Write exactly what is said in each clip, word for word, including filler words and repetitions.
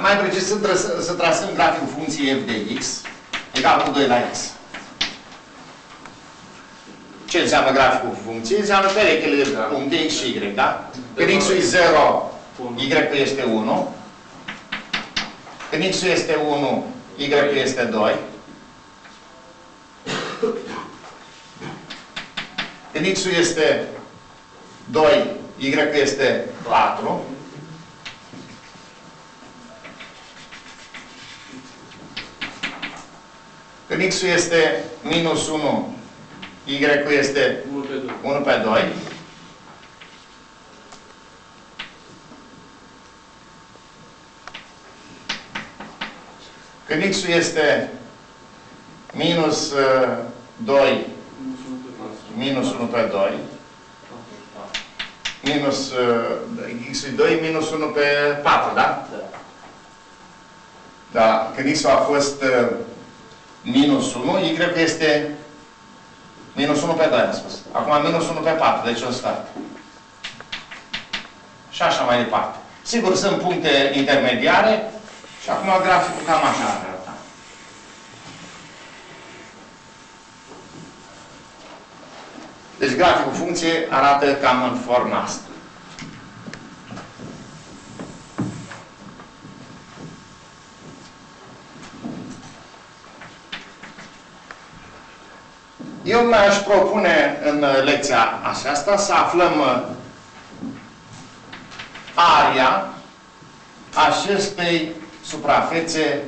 Mai precis, să trasăm graficul funcției f de x egal cu doi la x. Ce înseamnă graficul funcției? Înseamnă perechele de puncte x și y, da? Când x-ul e zero, y-ul este unu. Când x-ul este unu, y-ul este doi. Când x-ul este doi, y-ul este patru. Când x-ul este minus unu, y-ul este unu pe doi. Când x-ul este minus doi, minus unu pe doi, minus x-ul doi, minus unu pe patru, da? Da. Când x-ul a fost minus unu, y este minus unu pe doi, am spus. Acum minus unu pe patru, deci o start. Și așa mai departe. Sigur, sunt puncte intermediare și acum graficul cam așa ar arăta. Deci graficul funcție arată cam în forma asta. Eu mi-aș propune în lecția aceasta să aflăm aria acestei suprafețe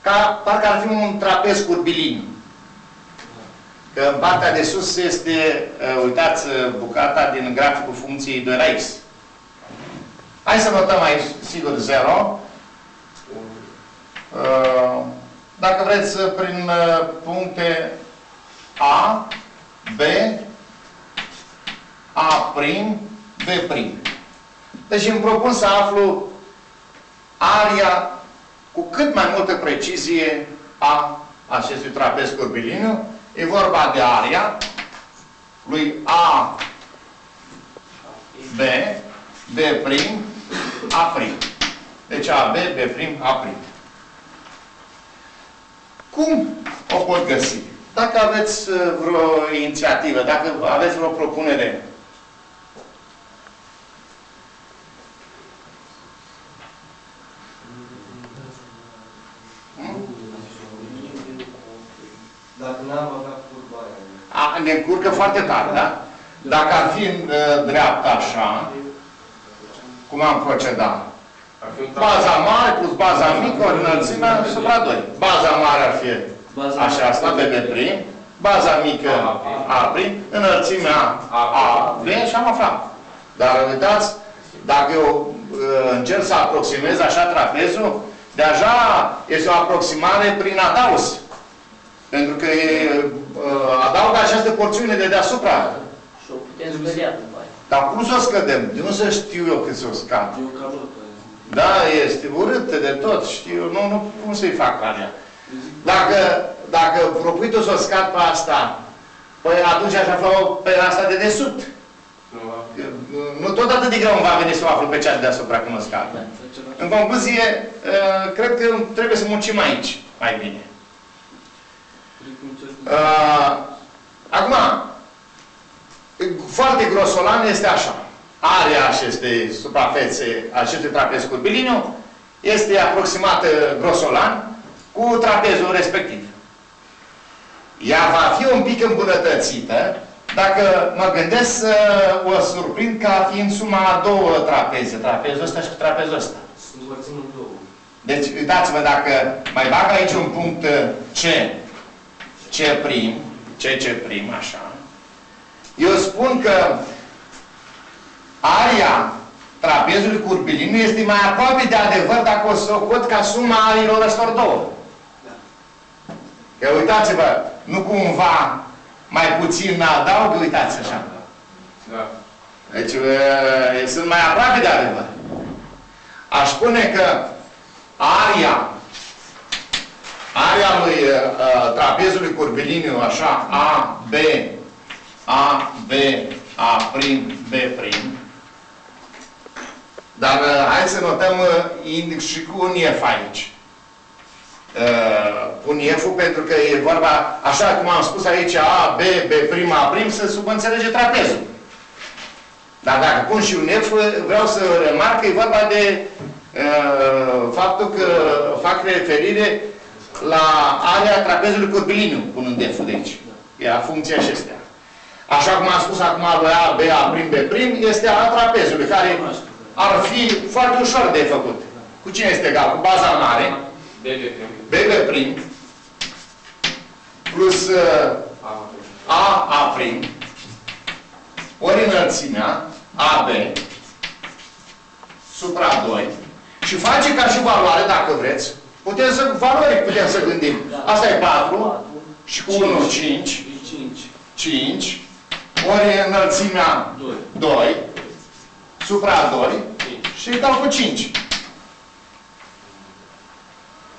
ca parcă ar fi un trapez curbilin. Că în partea de sus este, uitați, bucata din graficul funcției doi la x. Hai să notăm aici, sigur, zero. Dacă vreți, prin puncte A, B, A', B'. Deci îmi propun să aflu aria cu cât mai multă precizie a acestui trapez curbiliniu. E vorba de aria lui A, B, B', A'. Deci A, B, B', A'. Cum o pot găsi? Dacă aveți vreo inițiativă, dacă aveți vreo propunere. Dacă n-am avea curba aia. Ne încurcă foarte tare, da? Dacă ar fi în dreapta așa, cum am procedat? Baza mare plus baza mică, ori înălțimea, supra doi. Baza mare ar fi așa, asta, B', baza mică, A', înălțimea, A, B, și am aflat. Dar uitați, dacă eu încerc să aproximez așa trapezul, deja este o aproximare prin adaus. Pentru că adaugă această porțiune de deasupra. Și o putem scădea după aia. Dar cum să o scădem? De unde să știu eu când să o scad? Da, este urâtă de tot. Știu, nu, nu, cum să-i fac la ea? Dacă, dacă propui tu să o scad pe asta, păi atunci aș afla pe asta de desubt. Nu tot atât de greu îmi va veni să o aflu pe cea de deasupra când o scad. În concluzie, cred că trebuie să muncim aici mai bine. Uh, acum, foarte grosolan este așa. Area acestei suprafețe, acestui trapez curbiliniu, este aproximată grosolan cu trapezul respectiv. Ea va fi un pic îmbunătățită dacă mă gândesc să o surprind ca fiind suma a două trapeze. Trapezul ăsta și cu trapezul ăsta. Deci, uitați-vă, dacă mai bag aici un punct C, C prim, C, C prim, așa. Eu spun că aria trapezului curbiliniu este mai aproape de adevăr dacă o să o cot ca suma ariilor ăstor două. Că uitați-vă, nu cumva mai puțin adaug, uitați așa. Deci e, sunt mai aproape de adevăr. Aș spune că aria aria lui uh, trapezului curbiliniu, așa, A, B, A, B, A', B', Dar hai să notăm indic și cu un F aici. Pun F-ul pentru că e vorba, așa cum am spus aici, A, B, B prima, prim, se subînțelege trapezul. Dar dacă pun și un F, vreau să remarc că e vorba de uh, faptul că fac referire la area trapezului curviliniu, punând F-ul de aici. Era funcția acestea. Așa cum am spus acum, A, B, A prim, B prim, este a trapezului, care ar fi foarte ușor de făcut. Cu cine este egal? Cu baza mare. B B prim plus A A prim ori înălțimea A B supra doi și face ca și valoare, dacă vreți. Putem să valori, putem să gândim. Asta e patru și cu unu, cinci. cinci ori înălțimea doi supra doi și îi dau cu cinci.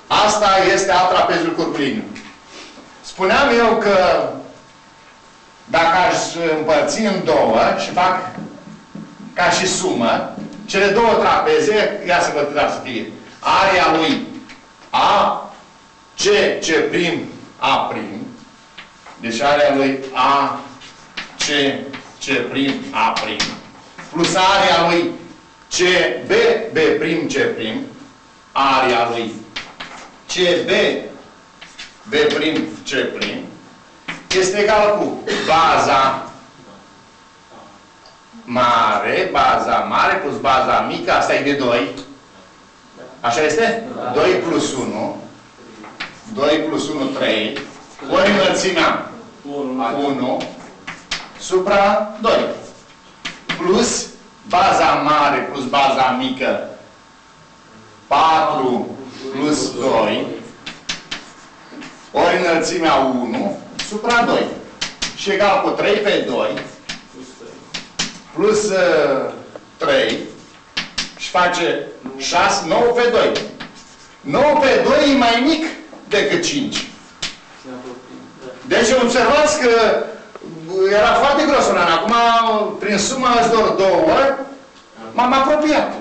Asta este a trapezului curviliniu. Spuneam eu că dacă aș împărți în două și fac ca și sumă, cele două trapeze, ia să vă trastie, area lui A, C, C prim, A prim, deci area lui A, C, C prim, A prim, plus area lui C, B, B prim, C prim, area lui C B, B prim, C prim, este egal cu baza mare, baza mare plus baza mică, asta e de doi. Așa este? doi plus unu, doi plus unu, trei, ori înălțimea unu, supra doi, plus baza mare plus baza mică, patru, plus doi, ori înălțimea unu, supra doi. Și egal cu trei pe doi, plus uh, trei, și face șase, nouă pe doi. nouă pe doi e mai mic decât cinci. Deci observați că era foarte gros un an. Acum, prin suma doar două ori, m-am apropiat.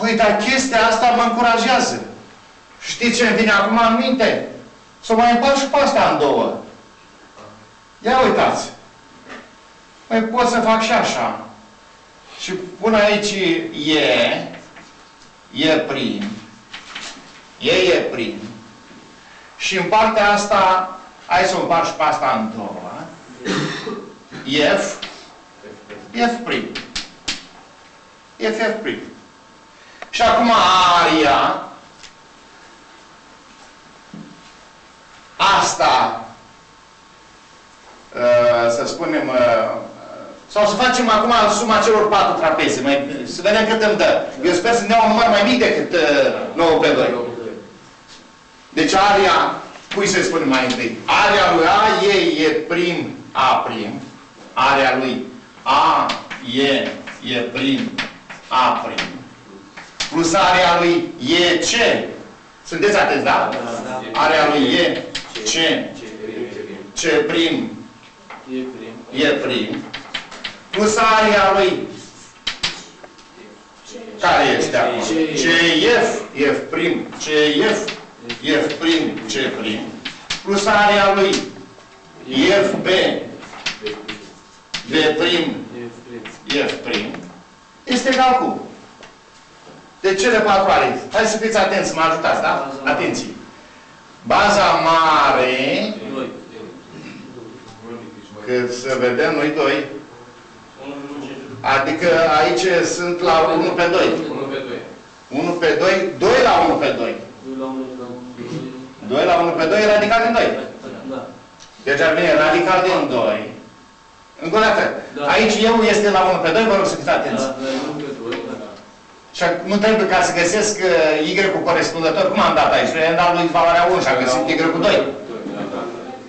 Păi, dar chestia asta mă încurajează. Știți ce-mi vine acum în minte? Să mai împart și pe asta în două. Ia uitați. Păi pot să fac și așa. Și pun aici E, E prim, E, E prim. Și în partea asta, hai să o împart și pe asta în două. F, F prim. F, F prim. Și acum aria asta, să spunem, sau să facem acum suma celor patru trapeze, mai, să vedem cât îmi dă. Eu sper să ne iau un număr mai mic decât nouă pe doi. Deci aria, cui să-i spunem mai întâi? Aria lui A, E, E prim, A prim. Aria lui A, E, E prim, A prim. Plus area lui E C. Sunteți atenți, da? Area lui E, C, C prim, E prim. Plus area lui, care este acum? C, F, F prim, C, F, F prim, C prim. Plus area lui, F, B, B prim, F prim. Este egal cu. De cele patru are. Hai să fiți atenți, mă ajutați, da? Atenție. Baza mare... Că să vedem noi doi. Adică aici sunt la unu pe doi. unu pe doi. doi la unu pe doi. doi la unu pe doi e radical din doi. Deci ar veni radical din doi. Încă o dată. Aici eu este la unu pe doi, vă rog să fiți atenți. Și nu trebuie ca să găsesc Y-ul corespundător. Cum am dat aici? Noi am dat lui valoarea unu și am găsit Y cu doi.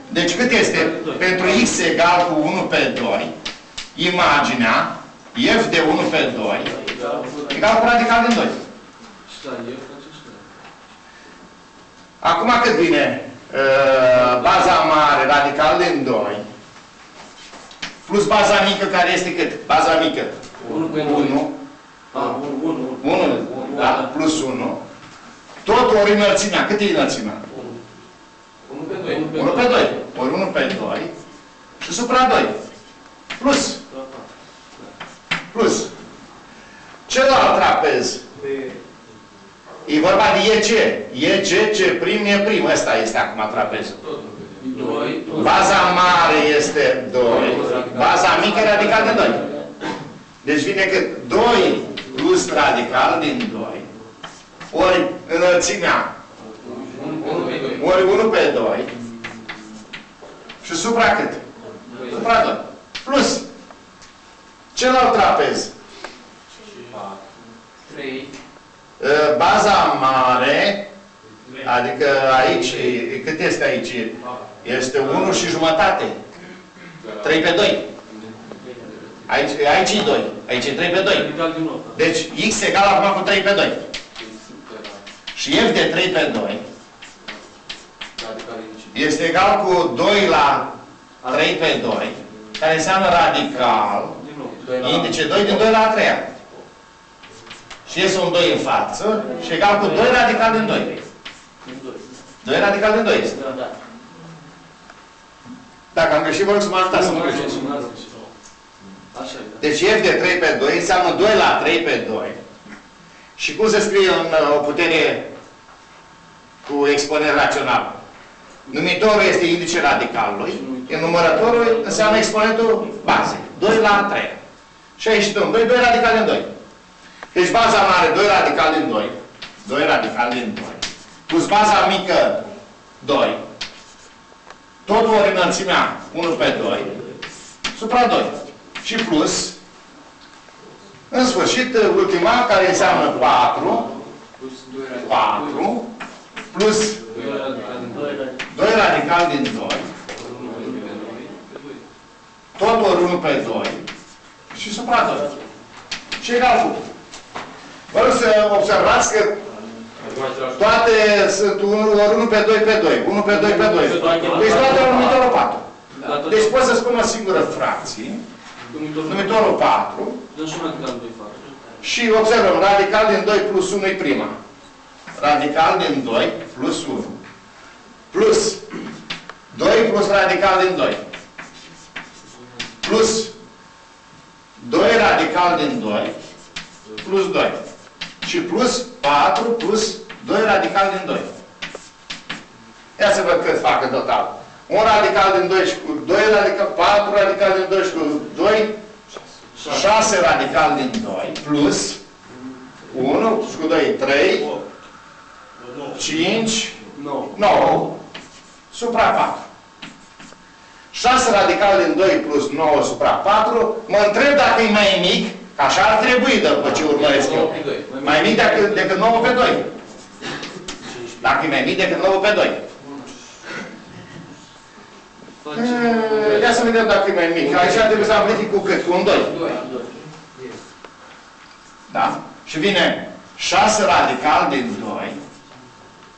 Deci cât este? Pentru X egal cu unu pe doi, imaginea F de unu pe doi egal cu radical din doi. Acum cât vine? Baza mare, radical din doi, plus baza mică care este cât? Baza mică. unu unu, da, plus unu. Tot ori înălțimea. Cât e înălțimea? unu. unu pe doi. Ori unu pe doi. Și supra doi. Plus. Plus. Celălalt trapez. E vorba de E C. E C, C prim, E prim. Ăsta este acum trapezul. doi. Baza mare este doi. Baza mică e radical de doi. Deci vine cât doi plus radical din doi. Ori înălțimea. Ori unu pe doi. Și supra cât? Supra doi. Plus. Celălalt trapez. trei. Baza mare, adică aici, cât este aici? Este unu și jumătate. trei pe doi. Aici, aici e doi. Aici e trei pe doi. Deci x egal acum cu trei pe doi. Și f de trei pe doi este egal cu doi la trei pe doi, care înseamnă radical indice doi din doi la trei. Și iese un doi în față și egal cu doi radical din doi. doi radical din doi este. Dacă am greșit, vă rog să mă ajutați să mă greșesc. Deci f de trei pe doi înseamnă doi la trei pe doi. Și cum se scrie în o putere cu exponent rațional? Numitorul este indice radicalului, enumărătorul înseamnă exponentul bazei. doi la trei. Și aici dăm doi, doi radical din doi. Deci baza mare, doi radical din doi. doi radical din doi. Plus baza mică, doi. Tot ori înălțimea, unu pe doi. Supra doi. Și plus, în sfârșit, ultima, care înseamnă patru. patru. Plus doi radical din doi. Tot ori unu pe doi. Și supra doi. Și egal cu. Vă rog să observați că toate sunt ori unu pe doi pe doi, unu pe doi pe doi. Deci toate ori numitorul patru. Deci pot să spun o singură fracție, numitorul patru, și observăm, radical din doi plus unu e prima. Radical din doi plus unu. Plus doi plus radical din doi. Plus doi radical din doi plus doi. Și plus patru plus doi radical din doi. Ia să văd cât fac în total. unu radical din doi și cu doi radical, patru radical din doi și cu doi, șase radical din doi, plus unu și cu doi, trei, cinci, nouă, supra patru. șase radical din doi plus nouă supra patru, mă întreb dacă e mai mic. Că așa ar trebui, după ce urmăresc eu. Mai mic decât nouă pe doi. Dacă e mai mic decât nouă pe doi. Ia să vedem dacă e mai mic. Aici trebuie să amplific cu cât? Cu un doi. Da? Și vine șase radical din doi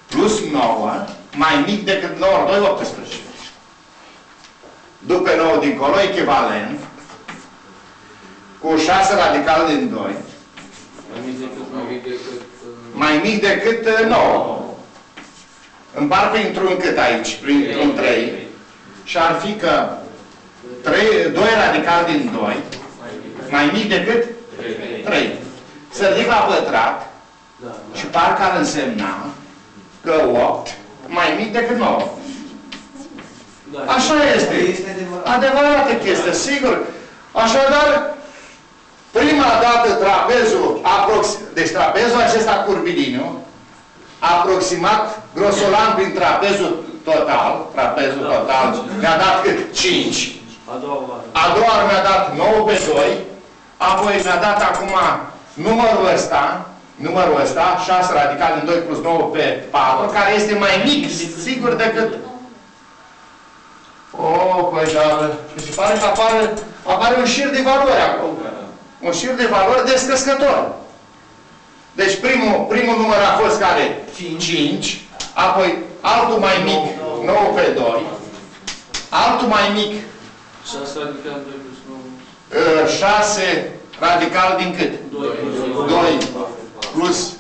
plus nouă mai mic decât nouă, doi, optsprezece. După nouă dincolo, echivalent cu șase radical din doi. Mai mic decât, mai decât, mai mic decât nouă. Împart printr-un cât aici? Printr-un trei. Și ar fi că trei, doi radical din doi mai mic decât trei. Să ridic la pătrat și parcă ar însemna că opt mai mic decât nouă. Așa este. Adevărată chestie, sigur. Așadar, prima dată trapezul, deci trapezul acesta curviliniu, aproximat grosolan prin trapezul total, trapezul total, mi-a dat cât? cinci. A doua oară mi-a dat nouă pe doi, apoi mi-a dat acum numărul ăsta, numărul ăsta, șase radical din doi plus nouă pe patru, care este mai mic, sigur, decât... Oh, păi, dar... Și pare că apare, apare un șir de valori acolo. Un șir de valori descrescător. Deci primul, primul număr a fost care? cinci. Apoi altul mai mic, nouă pe doi. Altul mai mic, șase Radical din cât? doi plus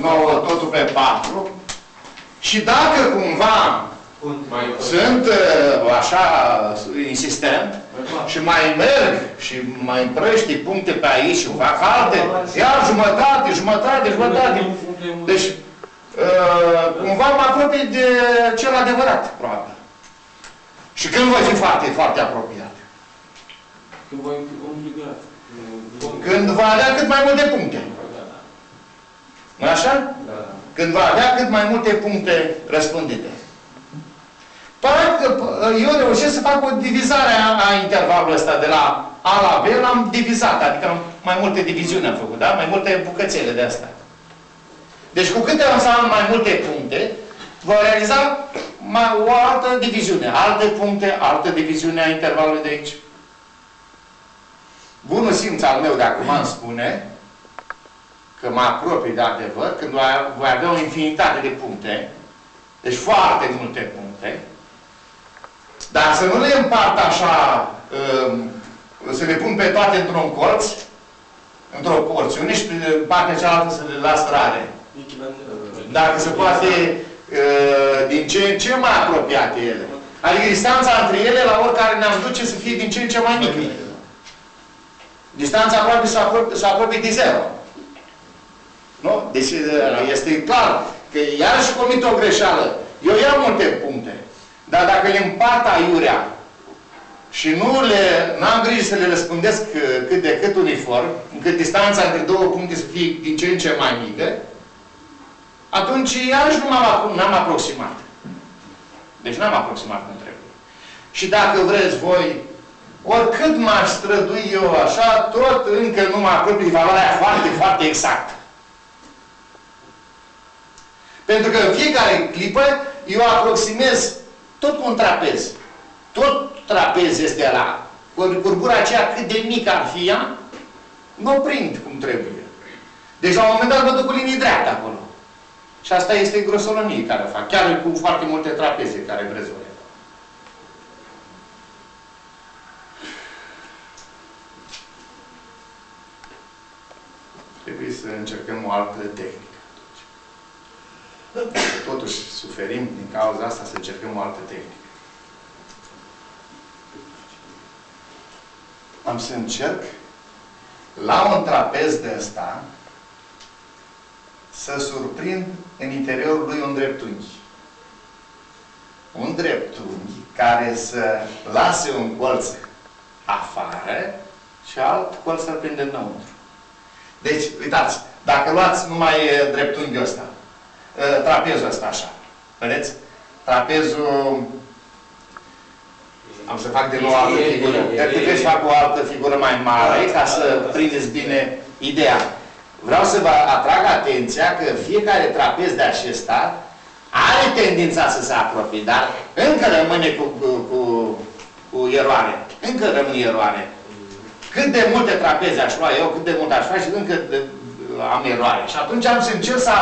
nouă, totul pe patru. Și dacă cumva sunt așa insistent și mai merg și mai împrăști puncte pe aici și fac alte, iar jumătate, jumătate, jumătate. Deci, cumva mă apropii de cel adevărat, probabil. Și când voi fi foarte, foarte apropiat? Când voi obliga. Când va avea cât mai multe puncte. Nu așa? Când va avea cât mai multe puncte răspândite. Practic, eu reușesc să fac o divizare a intervalului ăsta de la A la B, l-am divizat, adică mai multe diviziuni am făcut, da? Mai multe bucățele de astea. Deci cu câte o să am mai multe puncte, voi realiza mai, o altă diviziune, alte puncte, altă diviziune a intervalului de aici. Bunul simț al meu de acum îmi spune că mă apropii de adevăr, când voi avea o infinitate de puncte, deci foarte multe puncte, dar să nu le împart așa, să le pun pe toate într-un colț, într-o porțiune și pe partea cealaltă să le las rare. Dacă se poate din ce în ce mai apropiate ele. Adică distanța între ele, la oricare ne-am duce, să fie din ce în ce mai mică. Distanța aproape s-a apropie de zero. Nu? Deci este clar că iarăși comit o greșeală. Eu iau multe puncte, dar dacă le împart aiurea și nu le, n-am grijă să le răspândesc cât de cât uniform, încât distanța între două puncte să fie din ce în ce mai mică, atunci iarăși nu m-am aproximat. Deci n-am aproximat cum trebuie. Și dacă vreți voi, oricât m-aș strădui eu așa, tot încă nu mă apropii valoarea foarte, foarte exactă. Pentru că în fiecare clipă eu aproximez tot cu un trapez. Tot trapez este ăla. Curbura aceea, cât de mică ar fi ea, nu o prind cum trebuie. Deci la un moment dat mă duc cu linii dreapte acolo. Și asta este grosolănie care o fac. Chiar cu foarte multe trapeze care vreți voi. Trebuie să încercăm o altă tehnică. Totuși suferim din cauza asta, să încercăm o altă tehnică. Am să încerc la un trapez de ăsta să surprind în interiorul lui un dreptunghi. Un dreptunghi care să lase un colț afară și alt colț să-l prinde înăuntru. Deci, uitați, dacă luați numai dreptunghiul ăsta, trapezul ăsta așa, vedeți? Trapezul... Am să fac de nou o altă figură. Dacă vreți să fac o altă figură mai mare, ca să prindeți bine ideea. Vreau să vă atrag atenția că fiecare trapez de acesta are tendința să se apropie, dar încă rămâne cu, cu, cu, cu eroare. Încă rămâne eroare. Cât de multe trapeze aș lua eu, cât de mult aș face, încă de, am eroare. Și atunci am să încerc să,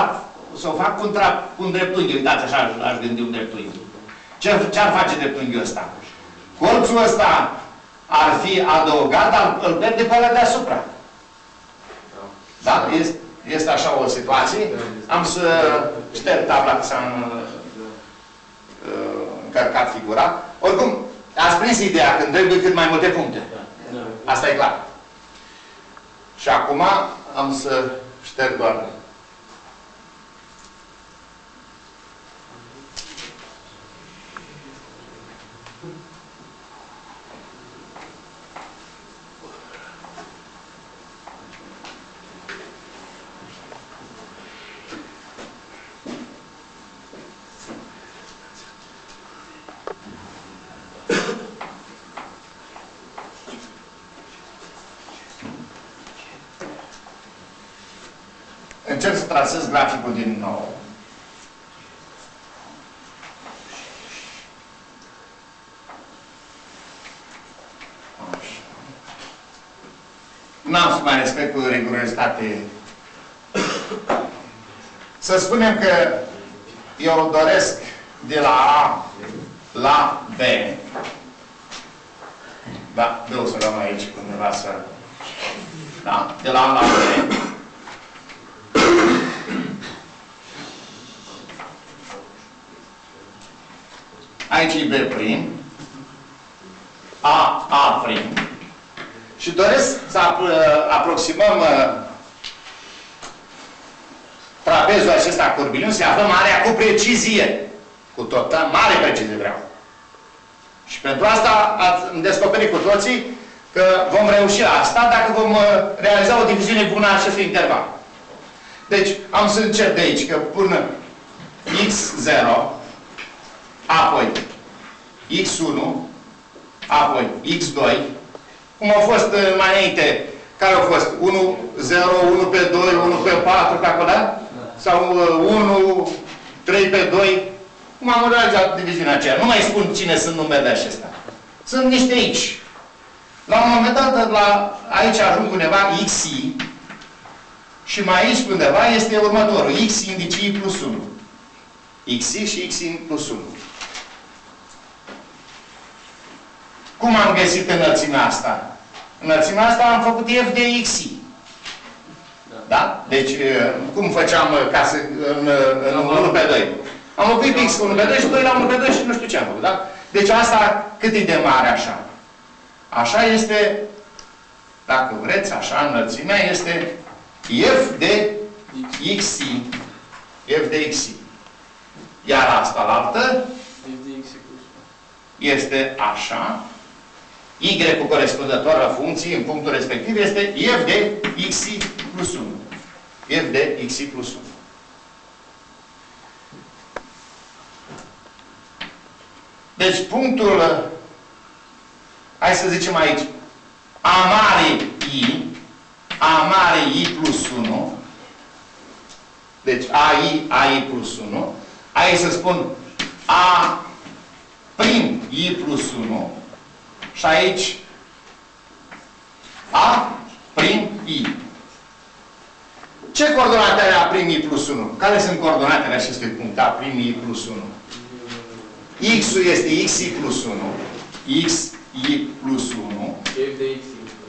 să o fac cu un, cu un dreptunghi. Uitați, așa aș, aș gândi un dreptunghi. Ce-ar face dreptunghiul ăsta? Colțul ăsta ar fi adăugat, dar îl pierde pe alea deasupra. Da? Este, este așa o situație. Am să șterg tabla că s-a încărcat figura. Oricum, ați prins ideea când trebuie cât mai multe puncte. Asta e clar. Și acum am să șterg doar. Încerc să trasez graficul din nou. N-am să mai respect cu rigurozitate. Să spunem că eu doresc de la A la B. Da, de o să luăm aici undeva să... da? De la A la B. Aici e B prim, A, A prim. Și doresc să aproximăm trapezul acesta curbiliun, să aflăm area cu precizie. Cu tot, mare precizie vreau. Și pentru asta am descoperit cu toții că vom reuși asta dacă vom realiza o diviziune bună a acestui interval. Deci, am să încep de aici, că pun x zero, apoi x unu, apoi x doi, cum au fost mai înainte, care au fost unu, zero, unu pe doi, unu pe patru, pe acolo, sau unu, trei pe doi, cum am realizat diviziunea aceea. Nu mai spun cine sunt numele acestea. Sunt niște aici. La un moment dat, la, aici ajung undeva xi și mai aici undeva este următorul. X indicii plus unu. Xi și x plus unu. Cum am găsit înălțimea asta? Înălțimea asta am făcut f de xi. Da? Deci, cum făceam ca să, în, în unu pe doi? Am oprit x unu pe doi și doi la unu pe doi și nu știu ce am făcut, da? Deci asta cât e de mare așa? Așa este, dacă vreți, așa înălțimea este f de xi. F de xi. Iar asta la altă este așa. Y cu corespunzătoarea funcției în punctul respectiv este f de xi plus unu. F de xi plus unu. Deci punctul, hai să zicem aici, A mare I, A mare I plus unu, deci A I, A I plus unu, aici să spun A prim I plus unu și aici A prim I. Ce coordonate are A prim I plus unu? Care sunt coordonatele acestui punct A prim I plus unu? X-ul este xi plus unu, xi plus unu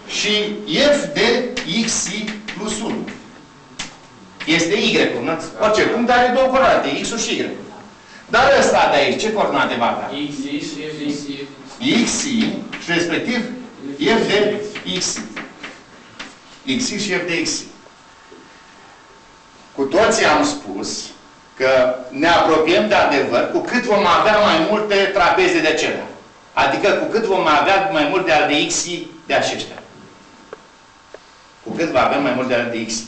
și f de xi plus unu. Este Y, nu? Orice punct are două coordonate, X-ul și Y. Dar ăsta de aici, ce coordonate va da? Xi și f de xi. Xi și respectiv f de xi. Xi și f de xi. Cu toții am spus că ne apropiem de adevăr cu cât vom avea mai multe trapeze de acelea. Adică cu cât vom avea mai multe ale de xi de aceștia. Cu cât vom avea mai multe ale de xi.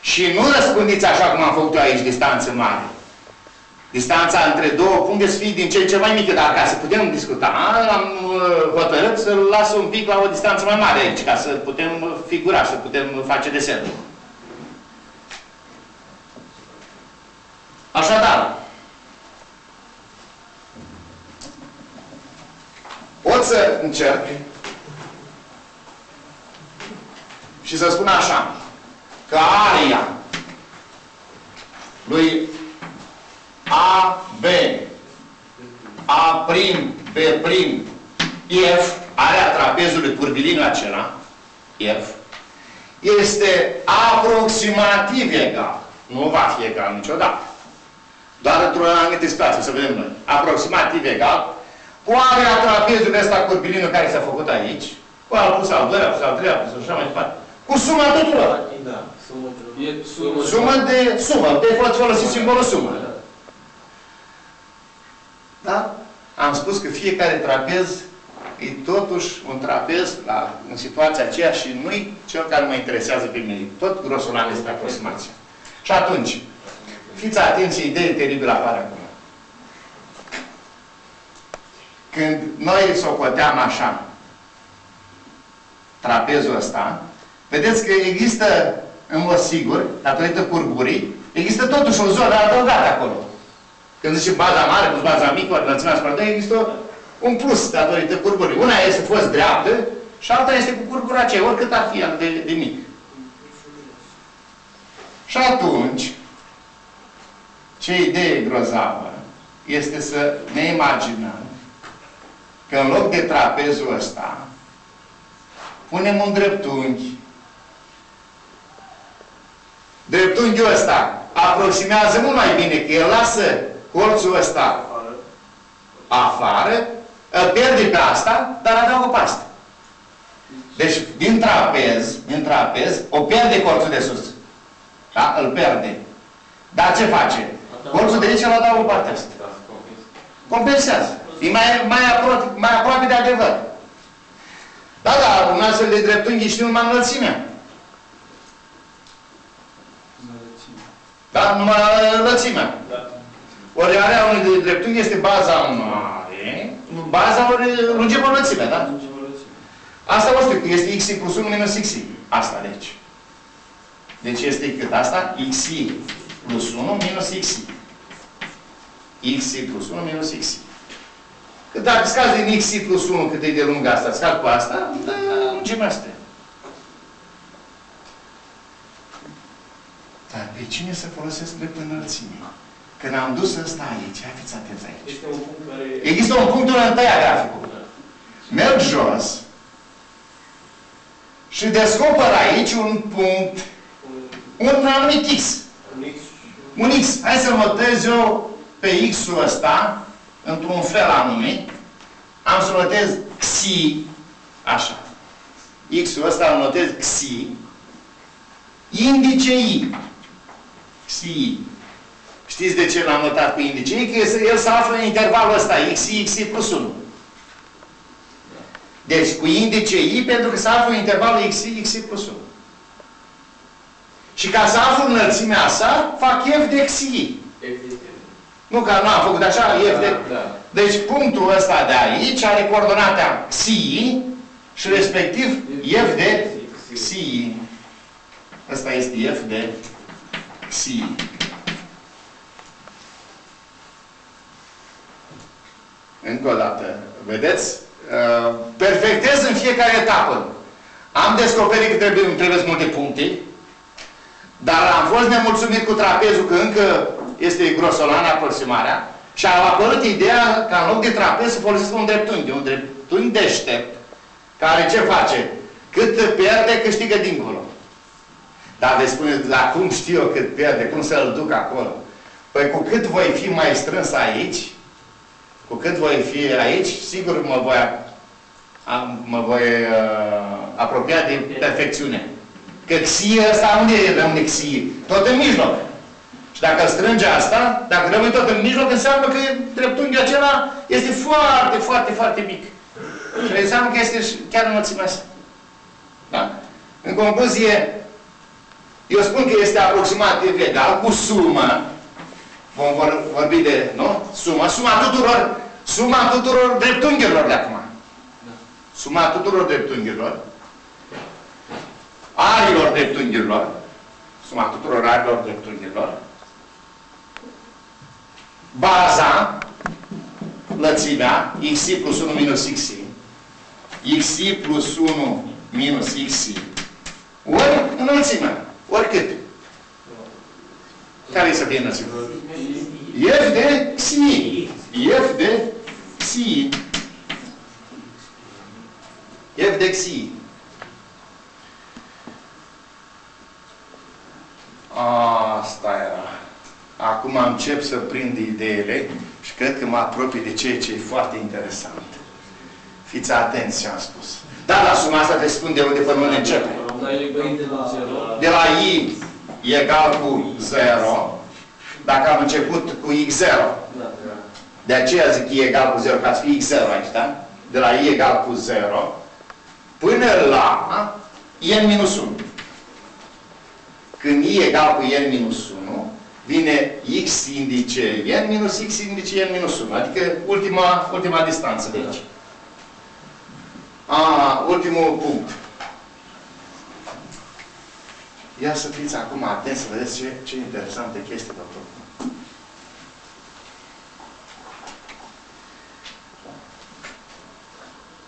Și nu răspundiți așa cum am făcut eu aici, distanță mare. Distanța între două puncte să fie din ce în ce mai mică, dar ca să putem discuta, am hotărât să-l las un pic la o distanță mai mare aici, ca să putem figura, să putem face desenul. Așadar, pot să încerc și să spun așa, că area lui A B, A', B', F, area trapezului curvilinul acela, F, este aproximativ egal. Nu va fi egal niciodată. Doar într-o anumită spațiu, să vedem noi. Aproximativ egal cu area trapezului ăsta curvilinul care s-a făcut aici, cu al plus al doilea, plus al treilea, plus așa mai departe. Cu suma tuturor. Da. Sumă, sumă de sumă. Te poți folosi simbolul sumă. Da? Am spus că fiecare trapez e totuși un trapez la, în situația aceea și nu-i cel care mă interesează pe mine. Tot grosul ăla este aproximația. Și atunci, fiți atenți, idei teribile apare acum. Când noi socoteam așa trapezul ăsta, vedeți că există, în mod sigur, datorită curgurii, există totuși o zonă adăugată acolo. Când zicem baza mare plus baza mică, înălțimea asupra doi, există un plus datorită curgurii. Una este fost dreaptă și alta este cu curgura aceea, oricât ar fi de, de mic. Și atunci, ce idee grozavă este să ne imaginăm că în loc de trapezul ăsta, punem un dreptunghi Dreptunghiul ăsta aproximează mult mai bine, că el lasă colțul ăsta afară, îl pierde pe asta, dar adaugă pe asta. Deci, din trapez, din trapez, o pierde colțul de sus. Da? Îl pierde. Dar ce face? Colțul de aici îl adaugă pe partea asta. Compensează. E mai, mai, apro mai aproape de adevăr. Da, dar un astfel de dreptunghi știu numai înălțimea. Dar numai înălțimea. Da. Ori area unui dreptunghi este baza mare, baza ori lungimea înălțimea, da? Asta o știu, este x plus unu minus x. Asta, deci. Deci este cât asta? x plus unu minus x. x plus unu minus x. Că dacă scazi din x plus unu cât e de lung asta, scazi cu asta, dar lungimea asta. Dar pe cine să folosesc drept înălțime? Când am dus ăsta aici, fiți atenți aici. Este un punct care... Există un punct unde îmi tăia graficul. Da. Merg jos și descoper aici un punct, un, un anumit x. Un x. Un x. Hai să notez eu pe x-ul ăsta, într-un fel anume, am să notez xi, așa. X-ul ăsta îl notez xi, indice i. Xi. Știți de ce l-am notat cu indice i? Că el se află în intervalul ăsta, xi, xi plus unu. Deci cu indice i, pentru că se află în intervalul xi, xi plus unu. Și ca să aflu înălțimea sa, fac f de xi. Nu că nu am făcut așa, e da, de... Da. Deci punctul ăsta de aici are coordonata xi și respectiv f de xi. Ăsta este f de xi. Încă o dată. Vedeți? Perfectez în fiecare etapă. Am descoperit că trebuie, trebuie multe puncte, dar am fost nemulțumit cu trapezul că încă este grosolană aproximarea și a apărut ideea ca în loc de trapez să folosesc un dreptunghi, un dreptunghi deștept, care ce face? Cât pierde, câștigă dincolo. Dar vei spune, la cum știu eu cât pierde, cum să-l duc acolo? Păi cu cât voi fi mai strâns aici, cu cât voi fi aici, sigur mă voi, am, mă voi uh, apropia de perfecțiune. Că xie ăsta, unde e rămâne xie? Tot în mijloc. Și dacă strânge asta, dacă rămâi tot în mijloc, înseamnă că dreptunghiul acela este foarte, foarte, foarte mic. Și înseamnă că este chiar înălțimea asta. Da? În concluzie, eu spun că este aproximativ egal cu suma, vom vor, vorbi de, nu? Suma, suma tuturor, suma tuturor dreptunghiurilor de acum. Suma tuturor dreptunghiurilor, arilor dreptunghiurilor, suma tuturor arilor dreptunghiurilor, baza, lățimea, xi plus unu minus xi, xi plus unu minus xi, ori înălțimea, oricât. Care să fie înălțimea? F de xi. F de xi. F de xi. Asta era. Acum încep să prind ideile și cred că mă apropii de ceea ce e foarte interesant. Fiți atenți ce am spus. Da, la suma asta te spun de unde până începe. De la i egal cu zero. Dacă am început cu x zero. De aceea zic i egal cu zero, ca să fie x zero aici, da? De la i egal cu zero până la i n minus unu. Când i egal cu i n minus unu, vine x indice n minus x indice n minus unu. Adică ultima, ultima distanță de aici. A, ultimul punct. Ia să fiți acum atenți să vedeți ce, ce interesante chestii, doctor.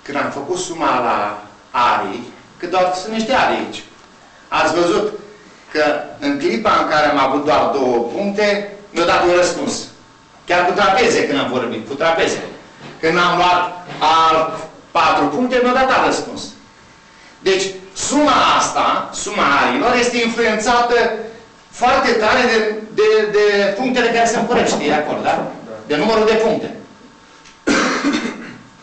Când am făcut suma la arii, că doar sunt niște arii aici. Ați văzut că în clipa în care am avut doar două puncte, mi-a dat un răspuns. Chiar cu trapeze când am vorbit, cu trapeze. Când am luat al patru puncte, mi-a dat alt răspuns. Deci, suma asta, suma arilor, este influențată foarte tare de, de, de punctele care se împărăște, știi, acolo, da? De numărul de puncte.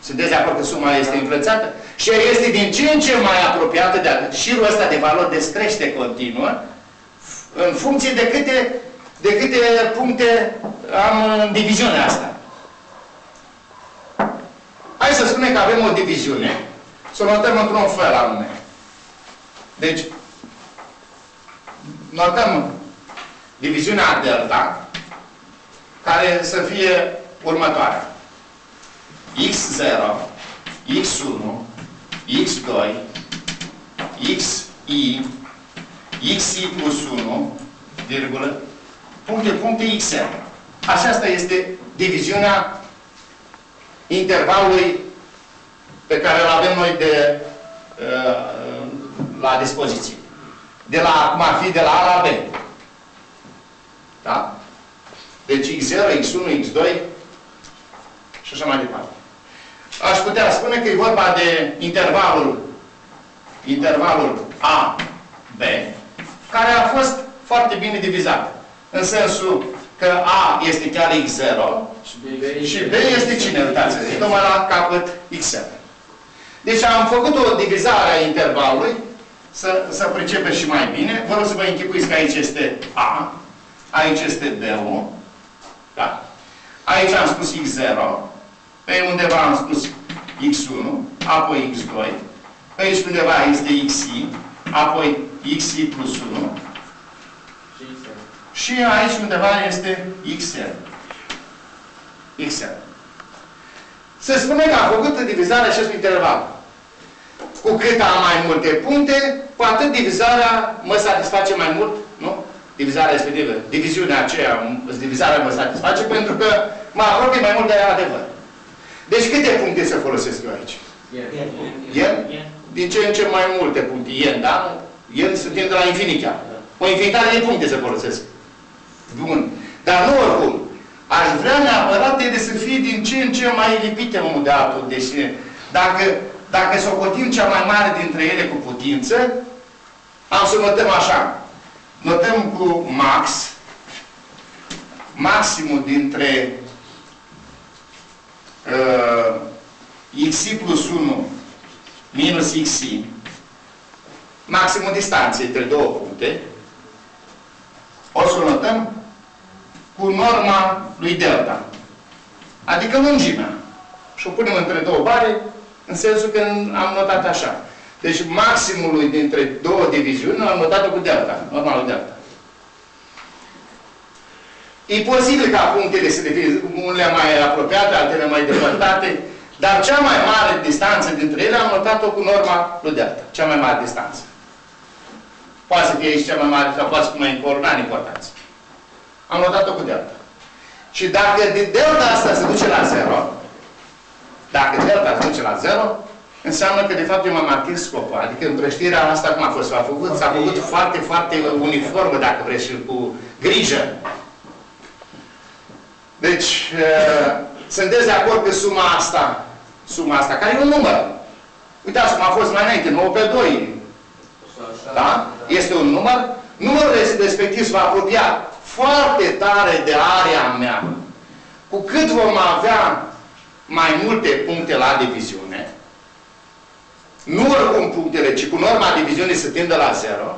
Sunteți de acord că suma este influențată? Și este din ce în ce mai apropiată de atât. Șirul ăsta de valori descrește continuă în funcție de câte, de câte puncte am în diviziunea asta. Hai să spunem că avem o diviziune, să o notăm într-un fel anume. Deci, notăm diviziunea delta, care să fie următoarea. x zero, x unu, x doi, xi, xi plus unu, virgulă, puncte, puncte, xn. Așa, asta este diviziunea intervalului pe care îl avem noi de, uh, la dispoziție. De la, cum ar fi, de la A la B. Da? Deci x zero, x unu, x doi și așa mai departe. Aș putea spune că e vorba de intervalul intervalul A B, care a fost foarte bine divizat. În sensul că A este chiar x zero și B, și B este cine? Uitați, e numai la capăt x zero. Deci am făcut o divizare a intervalului, să, să pricepem și mai bine. Vă rog să vă închipuiți că aici este A, aici este B unu, da. Aici am spus x zero, pe undeva am spus x unu, apoi x doi, pe aici undeva este xi, apoi xi plus unu, și aici undeva este xn. xn. Se spune că a făcut divizarea acestui interval. Cu cât am mai multe puncte, cu atât divizarea mă satisface mai mult, nu? Divizarea respectivă, diviziunea aceea, divizarea mă satisface pentru că mă apropie mai mult de adevăr. Deci câte puncte se folosesc eu aici? N? Din ce în ce mai multe puncte. N, da? N sunt de la infinit chiar. O infinitate de puncte se folosesc. Bun. Dar nu oricum. Aș vrea neapărat ele să fie din ce în ce mai lipite unul de altul. Deci, dacă, dacă socotim cea mai mare dintre ele cu putință, am să notăm așa. Notăm cu max, maximul dintre uh, xi plus unu minus xi, maximul distanței între două puncte, o să notăm cu norma lui delta. Adică lungimea. Și o punem între două bare, în sensul că am notat așa. Deci maximului dintre două diviziuni am notat cu delta. Norma lui delta. E posibil ca punctele să devină unele mai apropiate, altele mai depărtate, dar cea mai mare distanță dintre ele am notat-o cu norma lui delta. Cea mai mare distanță. Poate să fie aici cea mai mare, sau poate să fie mai încolo, n-are importanță. Am notat-o cu delta. Și dacă delta asta se duce la zero, dacă delta se duce la zero, înseamnă că de fapt eu m-am atins scopul. Adică împrăștirea asta cum a fost? S-a făcut, s-a făcut foarte, foarte uniformă, dacă vreți, și cu grijă. Deci, uh, sunteți de acord că suma asta, suma asta, care e un număr. Uitați cum a fost mai înainte, nouă pe doi. Da? Este un număr. Numărul respectiv se va apropia foarte tare de area mea. Cu cât vom avea mai multe puncte la diviziune, nu oricum punctele, ci cu norma diviziunii se tinde la zero.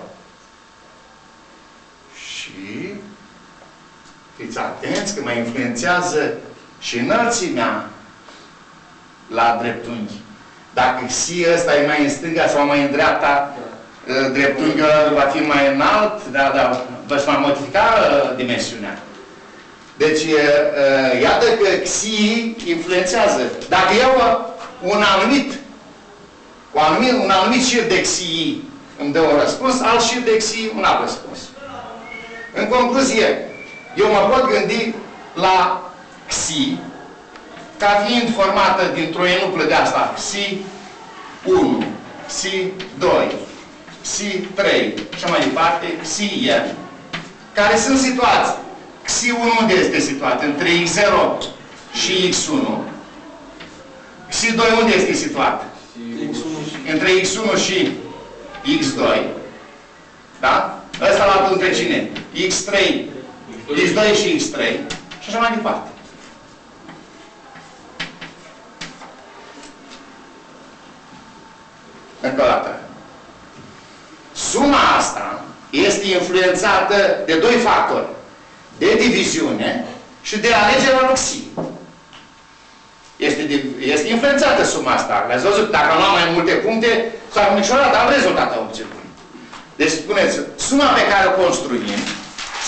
Și fiți atenți că mă influențează și înălțimea la dreptunghi. Dacă xi ăsta e mai în stânga sau mai în dreapta, dreptunghiul va fi mai înalt, dar da, vă-și va modifica uh, dimensiunea. Deci, uh, iată că xi influențează. Dacă eu un anumit, un anumit, un anumit șir de xi îmi dă un răspuns, alt șir de xi un alt răspuns. În concluzie, eu mă pot gândi la xi ca fiind formată dintr-o enuclă de asta, xi unu, xi doi, xi trei și mai departe, xi n, care sunt situați. xi unu unde este situat? Între x zero și x unu. xi doi unde este situat? x unu. Între x unu și x doi. Da? Ăsta la pe cine? X trei, X doi și X trei și așa mai departe. Încă o dată. Suma asta este influențată de doi factori. De diviziune și de alegerea roxii. Este, este influențată suma asta. Ați văzut? Dacă nu am mai multe puncte, s-ar micșora, dar rezultatul am obținut. Deci spuneți, suma pe care o construim,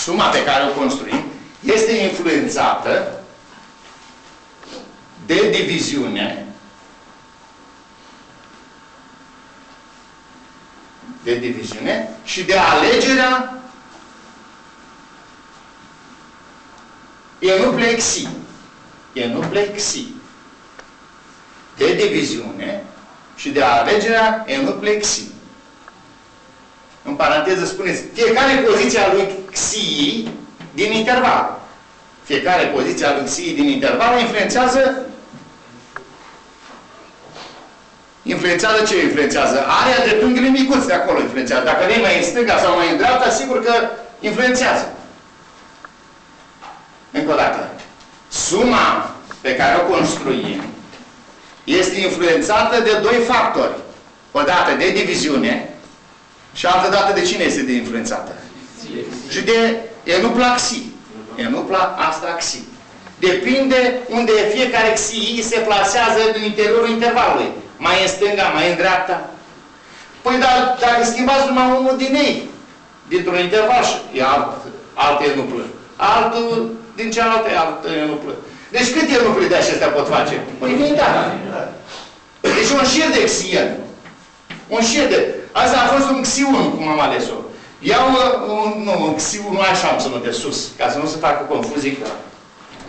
suma pe care o construim, este influențată de diviziune, de diviziune și de alegerea enuplexii. Enuplexii. De diviziune și de alegerea enuplexii. În paranteză spuneți, fiecare poziție a lui xii din interval. Fiecare poziție a lui xii din interval influențează influențează ce influențează? Area dreptunghiului micuț de acolo influențează. Dacă vei mai în stânga sau mai în dreapta, sigur că influențează. Încă o dată. Suma pe care o construim este influențată de doi factori. O dată de diviziune și altă dată de cine este de influențată? Și de enupla xi. Enupla asta xi. Depinde unde fiecare xi se plasează în interiorul intervalului. Mai în stânga, mai în dreapta. Păi dar dacă schimbați numai unul din ei, dintr-un interval și e alt, alt enuplă. Altul din cealaltă e alt enuplă. Deci câte enupli de acestea pot face? O infinitate. Deci un șir de xien. Un șir de... Asta a fost un xi unu, cum am ales-o. Iau un... Nu, un xi unu așa am să nu de sus, ca să nu se facă confuzii cu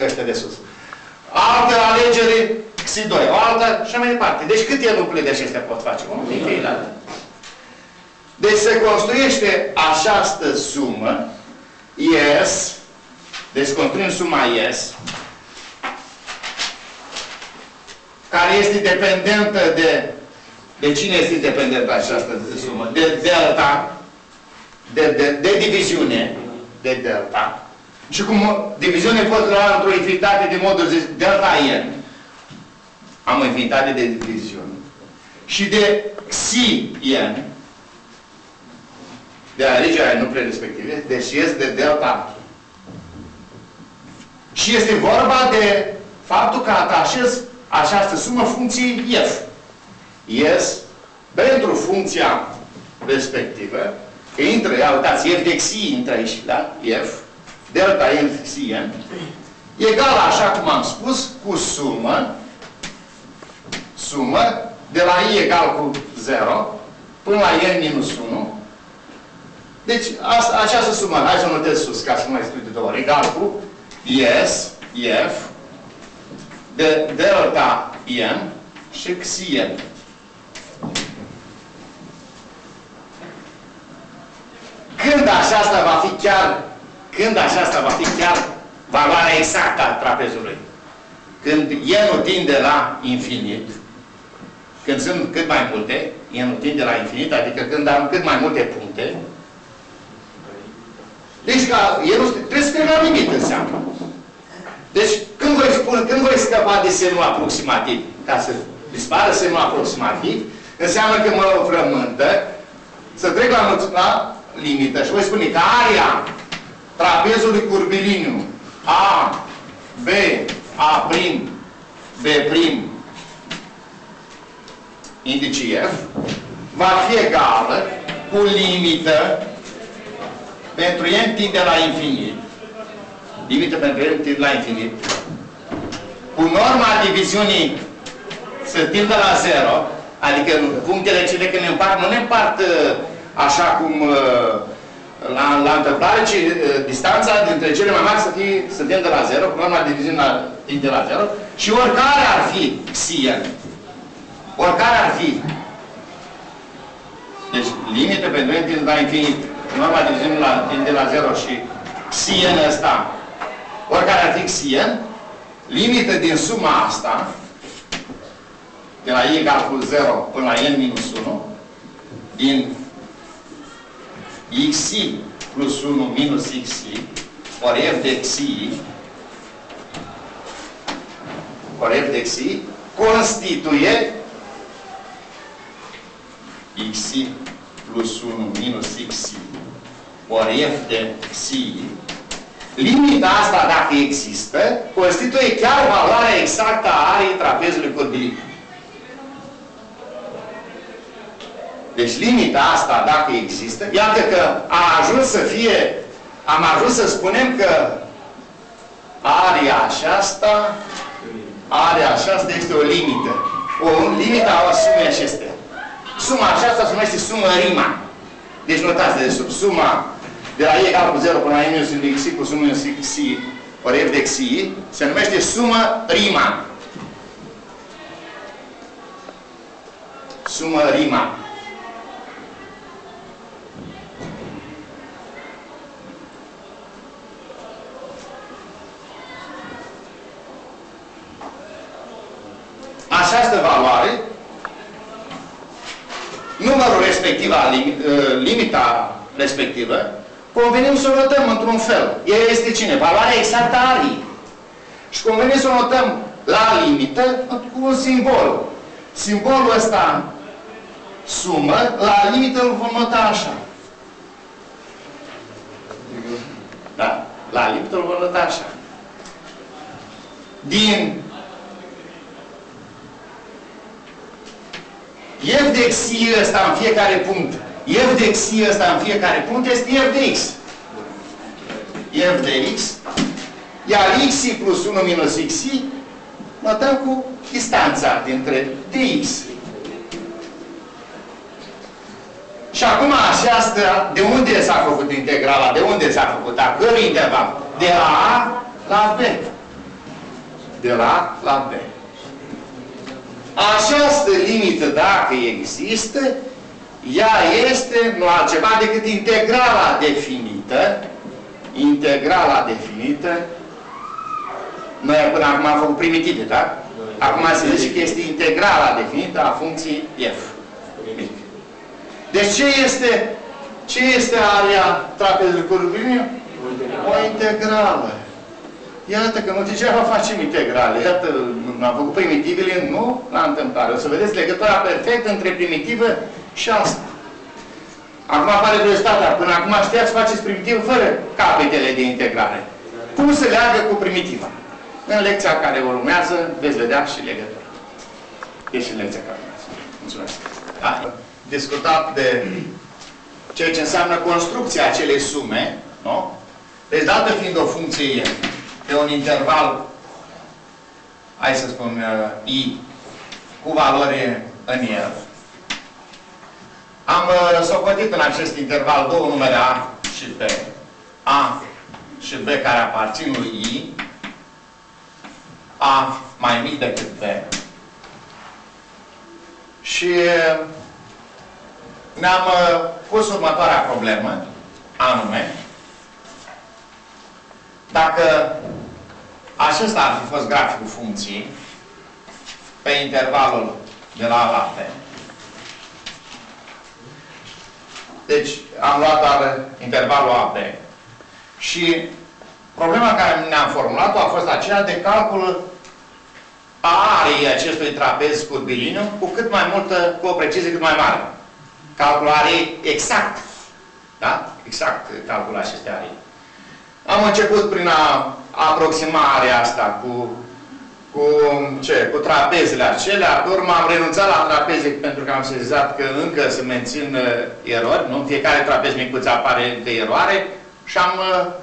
ăștia de sus. Altă alegere xi doi, o altă și mai departe. Deci câte enupli de acestea pot face? O infinitate. Deci se construiește această sumă S. Deci construim suma S, care este dependentă de... De cine este dependentă această sumă? De delta, de, de, de diviziune, de delta. Și cum diviziune pot lua într-o infinitate de moduri de delta n. Am o infinitate de diviziune. Și de xi n, de alegerea enupelor respective, deci este de delta. Și este vorba de faptul că atașez această sumă funcției f. Yes, pentru funcția respectivă, că intră, ia uitați, f de xi intră aici, da? F, delta f xi n, egală, așa cum am spus, cu sumă, sumă, de la i egal cu zero, până la n minus unu. Deci, a, această sumă, hai să o notez sus, ca să nu mai scriu de două ori, egal cu yes, f, de delta n și xi n. Când aceasta va fi chiar, când aceasta va fi chiar valoarea exactă a trapezului? Când n-ul tinde la infinit, când sunt cât mai multe, n-ul tinde la infinit, adică când am cât mai multe puncte, deci ca n-ul trebuie să fie la limit înseamnă. Deci când voi spun, când voi scăpa de semnul aproximativ, ca să dispară semnul aproximativ, înseamnă că mă frământă să trec la, la limită. Și voi spune că area trapezului curviliniu A, B, A', B', indicii F, va fi egală cu limită pentru n tinde la infinit. Limită pentru n tinde la infinit. Cu norma diviziunii se tindă la zero, adică punctele cele când ne împart, nu ne împart așa cum la, la întâmplare, ci distanța dintre cele mai mari să, fie, să tindă la zero, cu norma diviziunea tinde la zero, și oricare ar fi xi n, oricare ar fi. Deci limite pentru n tinde la infinit, norma diviziunea tinde la zero și xi n ăsta, oricare ar fi xi n, limită din suma asta, de la i egal cu zero până la n minus unu, din xi plus unu minus xi, ori f de xi, ori f de xi, constituie xi plus unu minus xi, ori f de xi. Limita asta, dacă există, constituie chiar valoarea exactă a arei trapezului cotbilic. Deci limita asta, dacă există, iată că a ajuns să fie, am ajuns să spunem că area aceasta, area aceasta este o limită. O limită a sumei acestea. Suma aceasta se numește sumă rima. Deci notați de sub suma de la e egal cu zero până la e minus de xi plus unu minus xi ori f de xi se numește sumă rima. Sumă rima. Această valoare, numărul respectiv, limita respectivă, convenim să o notăm într-un fel. El este cine? Valoarea exactă a arii. Și convenim să o notăm la limită cu un simbol. Simbolul ăsta sumă, la limită îl vom nota așa. Da? La limită îl vom nota așa. Din f de xi ăsta în fiecare punct. F de xi ăsta în fiecare punct este f de x. F de x. Iar xi plus unu minus xi notăm cu distanța dintre dx. Și acum aceasta, de unde s-a făcut integrala? De unde s-a făcut? A cărui interval? De la a la b. De la a la b. Această limită, dacă există, ea este nu altceva decât integrala definită. Integrala definită. Noi până acum am făcut primitive, da? Acum se zice că este integrala definită a funcției f. Deci ce este, ce este area trapezului curviliu? O integrală. Iată că nu degeaba facem integrale. Iată, am făcut primitivele, nu la întâmplare. O să vedeți legătura perfectă între primitivă și asta. Acum apare curiozitatea. Până acum știați să faceți primitiv fără capetele de integrare. Cum se leagă cu primitiva? În lecția care urmează veți vedea și legătura. E și în lecția care urmează. Mulțumesc. Da. Discutat de ceea ce înseamnă construcția acelei sume, nu? Deci, dată fiind o funcție f, pe un interval, hai să spun, i, cu valoare în f. Am socotit în acest interval două numere a și b. A și b care aparțin lui i. A mai mic decât b. Și ne-am pus următoarea problemă, anume, dacă acesta ar fi fost graficul funcției pe intervalul de la a la b. Deci am luat doar intervalul a b. Și problema care ne-am formulat-o a fost aceea de calcul a arei acestui trapez curviliniu cu cât mai multă, cu o precizie cât mai mare. Calculul arei exact. Da? Exact calculul acestei arei. Am început prin a aproxima area asta cu, cu, ce? cu trapezele acelea. Pe urmă am renunțat la trapeze pentru că am sesizat că încă se mențin erori. Nu? În fiecare trapez micuț apare încă eroare și am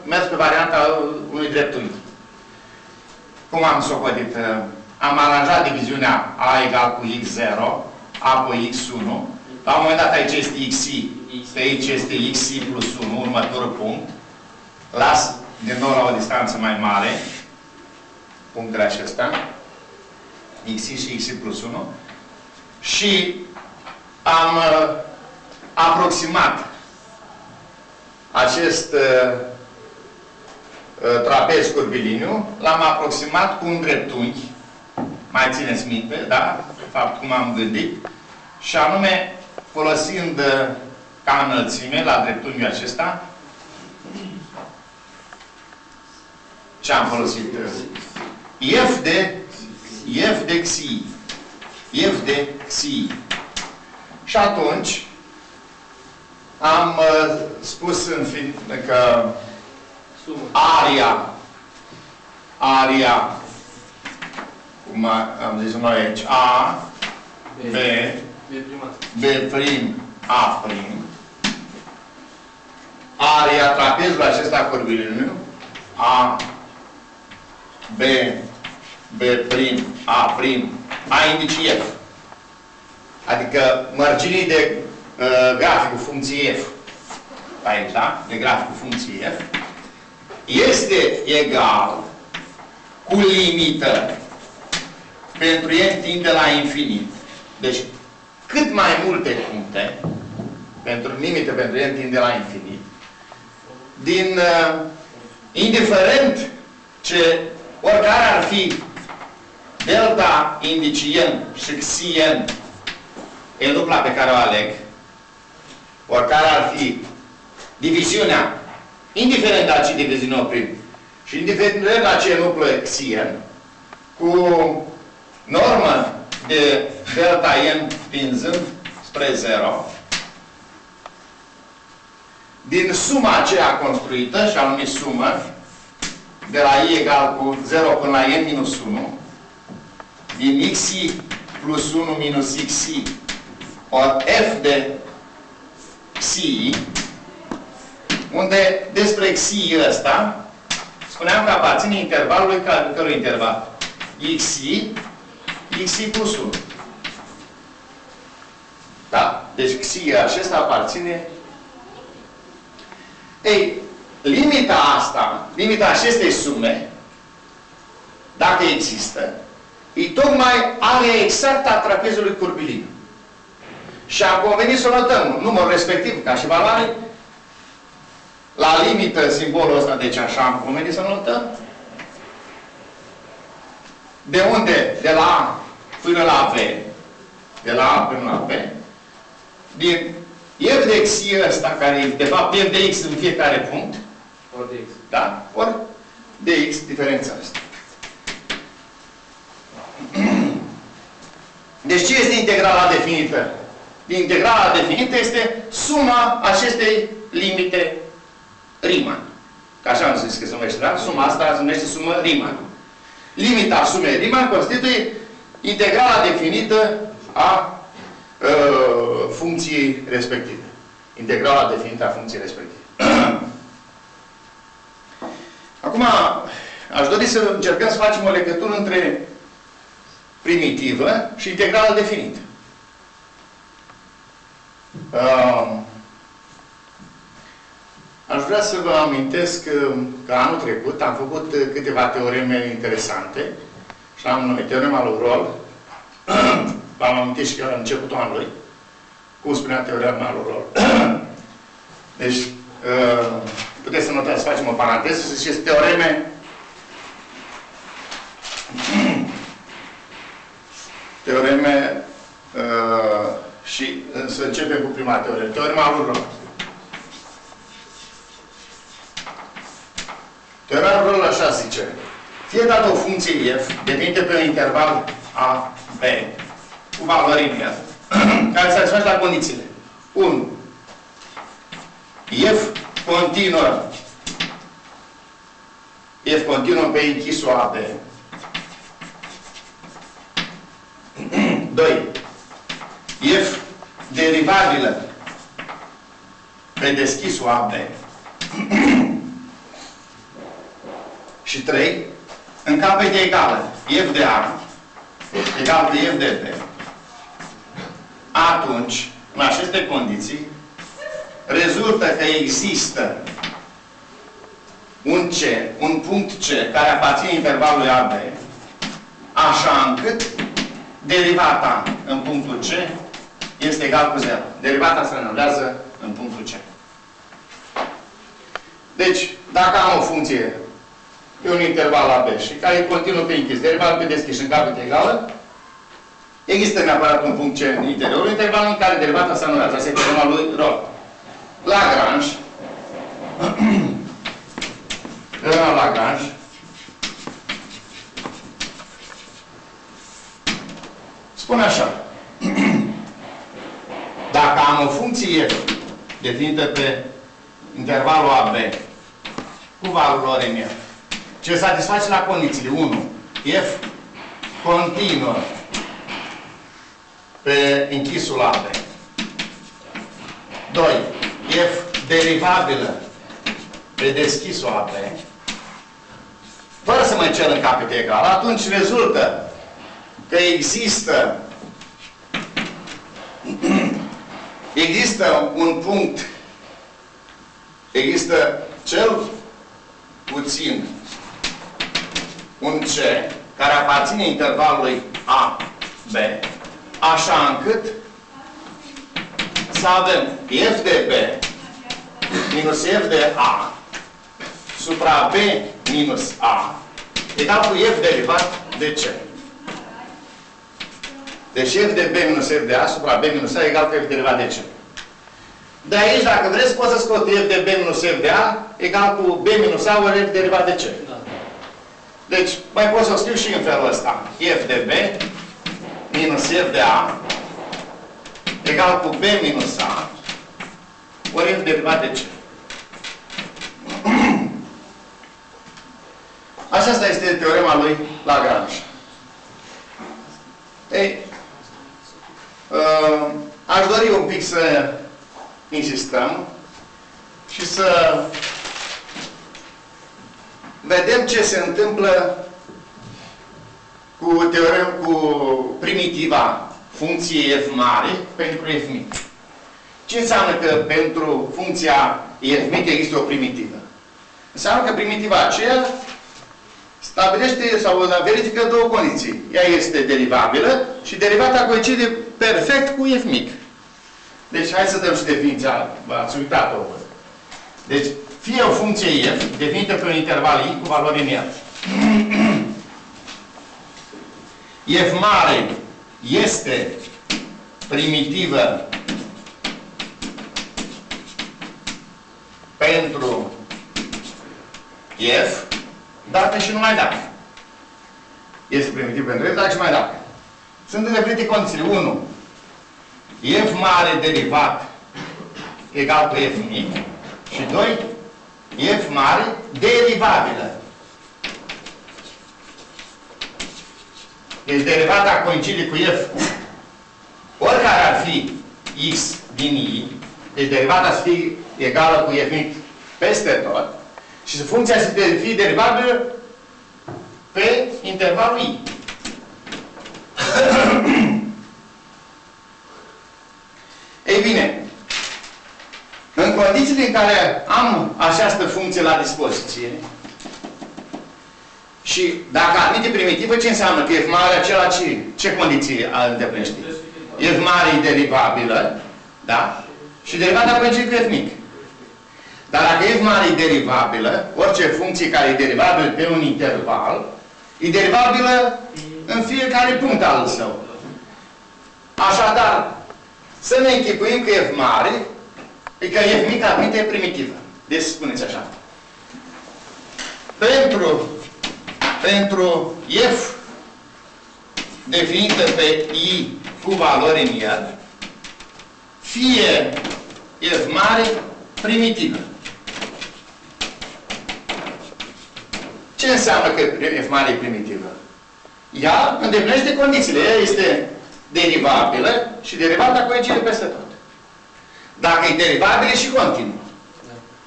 mers pe varianta unui dreptunghi. Cum am socotit? Am aranjat diviziunea a egal cu x zero, apoi x unu. La un moment dat aici este xi, pe aici este xi plus unu, următorul punct. Las din nou la o distanță mai mare punctele acestea xi și xi plus unu și am uh, aproximat acest uh, trapez curviliniu, l-am aproximat cu un dreptunghi, mai țineți minte, da? De fapt cum am gândit și anume folosind uh, ca înălțime la dreptunghiul acesta ce am folosit? F de F de Xi. F de Xi. Și atunci am uh, spus în fin că aria aria cum am zis noi aici A B B, B prim A prim aria trapezului acesta curviliniu A B B prim A prim a indicii F. Adică mărginii de uh, graficul funcției F aici, da? De graficul funcției F este egal cu limită pentru n tinde la infinit. Deci, cât mai multe puncte pentru limită pentru n tinde la infinit din uh, indiferent ce oricare ar fi delta indicii n și xi n e dupla pe care o aleg, oricare ar fi diviziunea, indiferent la ce diviziune o prim, și indiferent la ce nucleu xien, cu normă de delta n pinzând spre zero, din suma aceea construită, și anume sumă, de la i egal cu zero până la n minus unu, din xi plus unu minus xi, ori F de Xi, unde despre Xi ăsta spuneam că aparține intervalului cărui interval? Xi, Xi plus unu. Da? Deci Xi acesta aparține. Ei, limita asta, limita acestei sume, dacă există, e tocmai area exactă a trapezului curviliniu. Și am convenit să notăm numărul respectiv, ca și valoare, la limită, simbolul ăsta, deci așa am convenit să notăm. De unde? De la A până la B. De la A până la B. Din F de X ăsta, care e, de fapt, F de X în fiecare punct. Ori de X. Da? Ori de X, diferența asta. Deci ce este integrala definită? Integrala definită este suma acestei limite Riemann. Că așa am zis că se numește, da? Suma asta se numește sumă Riemann. Limita sumei Riemann constituie integrala definită a uh, funcției respective. Integrala definită a funcției respective. Acum, aș dori să încercăm să facem o legătură între primitivă și integrala definită. Uh, aș vrea să vă amintesc că, că anul trecut am făcut câteva teoreme interesante și am numit teorema lui Rolle, v-am amintit și că la începutul anului, cum spunea teorema lui Rolle. Deci, uh, puteți să notați, să facem o paranteză, să ziceți teoreme teoreme uh, și să începem cu prima teoremă. Teorema lui Rolle. Teorema lui Rolle așa zice. Fie dată o funcție f, depinde pe un interval a, b, cu valori imediate, care satisface la condițiile. unu. F continuă. F continuă pe închisul a, b. doi. F derivabilă pe deschisul a, b. Și trei. În capete egală. F de a egal de F de b. Atunci, în aceste condiții, rezultă că există un C, un punct C, care aparține intervalului a, b, așa încât derivata în punctul C este egal cu zero. Derivata se anulează în punctul C. Deci, dacă am o funcție pe un interval la B și care continuă pe închis, derivatul pe deschis și în capete egală, există neapărat un punct C în interiorul intervalului în care derivata se anulează. Asta e teorema lui Rolle. Lagrange, teorema Lagrange, Spune așa. Dacă am o funcție definită pe intervalul A B cu valoare mea, ce satisface la condițiile unu. F continuă pe închisul A B. doi. F derivabilă pe deschisul A B. Fără să mă cer în capete egal, atunci rezultă că există există un punct, există cel puțin un C care aparține intervalului A B, așa încât să avem F de B minus F de A supra B minus A egal cu F derivat de C. Deci F de B minus F de A supra B minus A egal cu F derivat de C. De aici, dacă vreți, poți să scot F de B minus F de A egal cu B minus A ori F derivat de C. Deci, mai pot să scriu și în felul ăsta. F de B minus F de A egal cu B minus A ori F derivat de C. Aceasta este teorema lui Lagrange. Ei, uh, aș dori un pic să insistăm și să vedem ce se întâmplă cu, teorem, cu primitiva funcției f mare pentru f mic. Ce înseamnă că pentru funcția f mic există o primitivă? Înseamnă că primitiva aceea stabilește sau verifică două condiții. Ea este derivabilă și derivata coincide perfect cu f mic. Deci, hai să dăm și definiția. V-ați uitat-o. Deci, fie o funcție f definită pe un interval i cu valoare mea. F mare este primitivă pentru f, dată și numai dacă. Este primitiv pentru f, dacă și numai dacă. Sunt îndeplinite condițiile. unu. F mare derivat egal cu f mic. Și doi. F mare derivabilă. Deci derivata coincide cu f. Oricare ar fi x din i, deci derivata să fie egală cu f mic peste tot. Și funcția să fie derivabilă pe intervalul i. Ei bine, în condițiile în care am această funcție la dispoziție și dacă admite primitivă, ce înseamnă? Că f mare acela ce, ce condiții îndeplinește? F mare e derivabilă, da? Și derivata coincide cu f mic. Dar dacă f mare e derivabilă, orice funcție care e derivabilă pe un interval, e derivabilă în fiecare punct al său. Așadar, să ne închipuim că f mare, că f mic admite primitivă. Deci spuneți așa. Pentru, pentru f definită pe i cu valoare în el, fie f mare primitivă. Ce înseamnă că f mare e primitivă? Ea îndeplinește condițiile. Ea este derivabilă și derivata coincide peste tot. Dacă e derivabilă, e și continuă.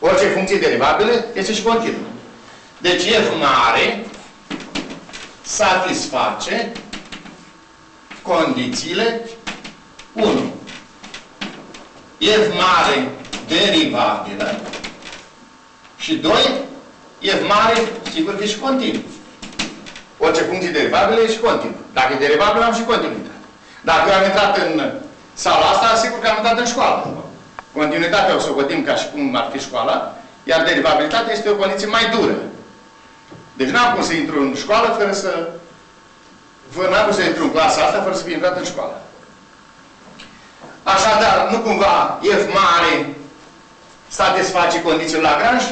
Orice funcție derivabilă este și continuă. Deci f mare satisface condițiile unu. F mare derivabilă și doi. F mare, sigur că e și continuă. Orice funcție derivabilă e și continuă. Dacă e derivabilă, am și continuită. Dacă eu am intrat în sala asta, sigur că am intrat în școală. Continuitatea o să o gătim ca și cum ar fi școala, iar derivabilitatea este o condiție mai dură. Deci n-am cum să intru în școală fără să... N-am cum să intru în clasa asta fără să fi intrat în școală. Așadar, nu cumva F mare satisface condițiile Lagrange?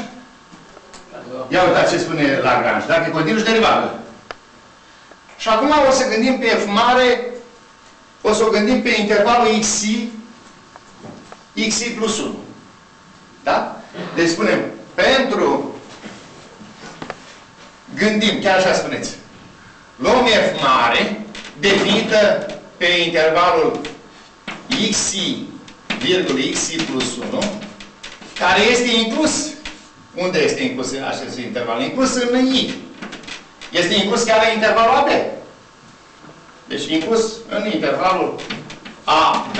Ia uitați ce spune Lagrange. Dacă e continuă și derivabilă. Și acum o să gândim pe F mare o să o gândim pe intervalul xi, xi plus unu. Da? Deci spunem, pentru gândim, chiar așa spuneți, luăm f mare, definită pe intervalul xi, virgul xi plus unu, care este inclus. Unde este inclus acest interval? Inclus în i. Este inclus chiar în intervalul a b. Deci inclus în intervalul a b,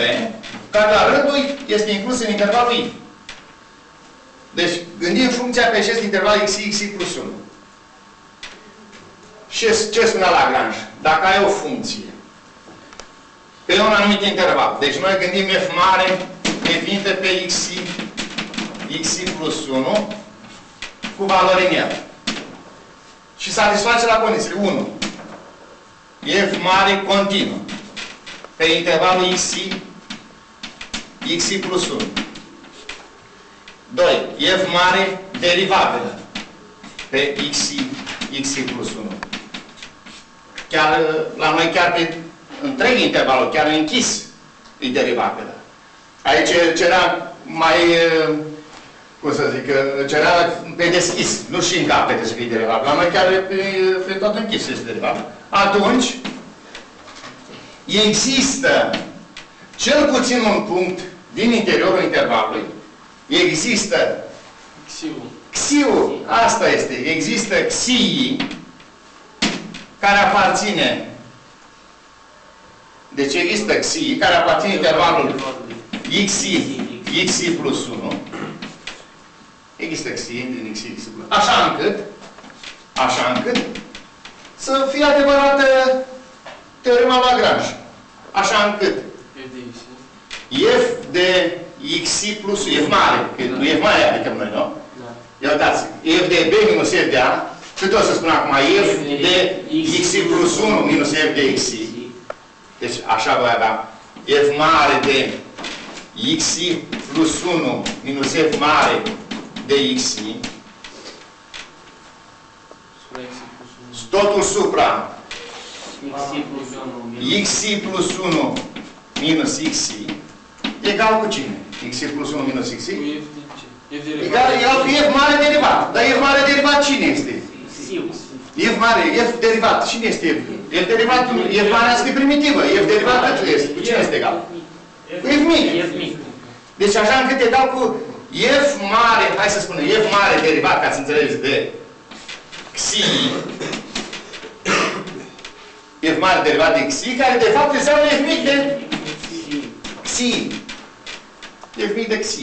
care la rândul este inclus în intervalul i. Deci gândim funcția pe acest interval xi, xi plus unu. Și ce spunea Lagrange? Dacă ai o funcție pe un anumit interval, deci noi gândim f mare definită pe xi, xi plus unu, cu valori în el. Și satisface la condiții. unu. F mare continuă. Pe intervalul xi, xi plus unu. doi. F mare derivabilă. Pe xi, xi plus unu. Chiar la noi, chiar pe întreg intervalul, chiar închis, e derivabilă. Aici cerea mai... cum să zic, cerea pe deschis, nu și în capete să fie derivabilă, la noi chiar pe, pe tot închis este derivabilă. Atunci, există cel puțin un punct din interiorul intervalului. Există xiu. Xiu, asta este. Există xi care aparține. Deci există xi care aparține intervalul xi, xi plus unu. Există xi din xi, xi plus unu. Așa încât, așa încât, să fie adevărată teorema Lagrange. Așa încât f de xi plus unu, f mare, că nu f mare aplicăm noi, nu? Ia uitați, f de b minus f de a, cât o să spun acum, f de xi plus unu minus f de xi. Deci așa voi avea f mare de xi plus unu minus f mare de xi, totul supra xi plus unu minus xi egal cu cine? Xi plus unu minus xi? Egal, egal cu f mare derivat. Dar f mare derivat cine este? F mare, f derivat. Cine este f? F derivat, f mare este primitivă. F derivat cât este? Cu cine este egal? Cu f mic. Deci așa încât egal cu f mare, hai să spunem, f mare derivat, ca să înțelegeți, de xi. F mare derivat de xi, care de fapt înseamnă f mic de xi. F mic de xi.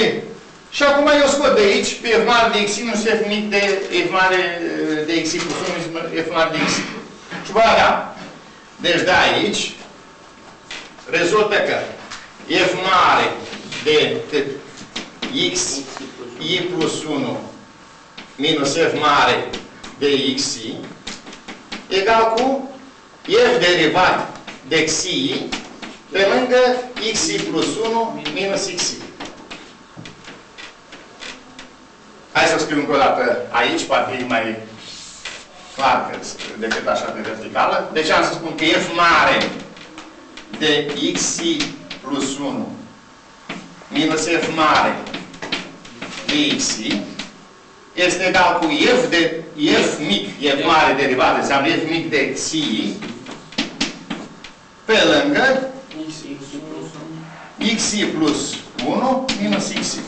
Ei, și acum eu scot de aici pe f mare de xi, nu știu f mic de f mare de xi plus unu, f mare de xi. Și voi avea. Deci de aici rezultă că f mare de cât? X, i plus unu minus f mare de xi egal cu f derivat de xi pe lângă xi plus unu minus xi. Hai să scriu încă o dată aici, poate e mai clar decât așa de verticală. Deci am să spun că f mare de xi plus unu minus f mare de xi este egal cu f de f mic, f mare derivat, înseamnă f mic de xi pe lângă xi plus unu minus xi.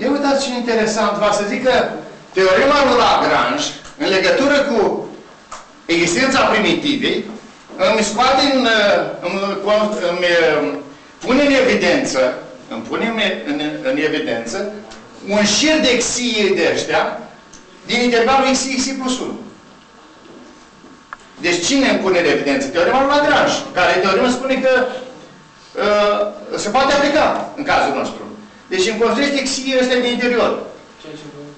Ia uitați ce interesant, v-a să zic că teorema lui Lagrange, în legătură cu existența primitivei, îmi scoate în, îmi, îmi pune în evidență, îmi pune în, în evidență un șir de xii de ăștia din intervalul xi, xi plus unu. Deci cine îmi pune în evidență? Teorema lui Lagrange, care teorema spune că uh, se poate aplica în cazul nostru. Deci îmi construiește xii ăștia din interior.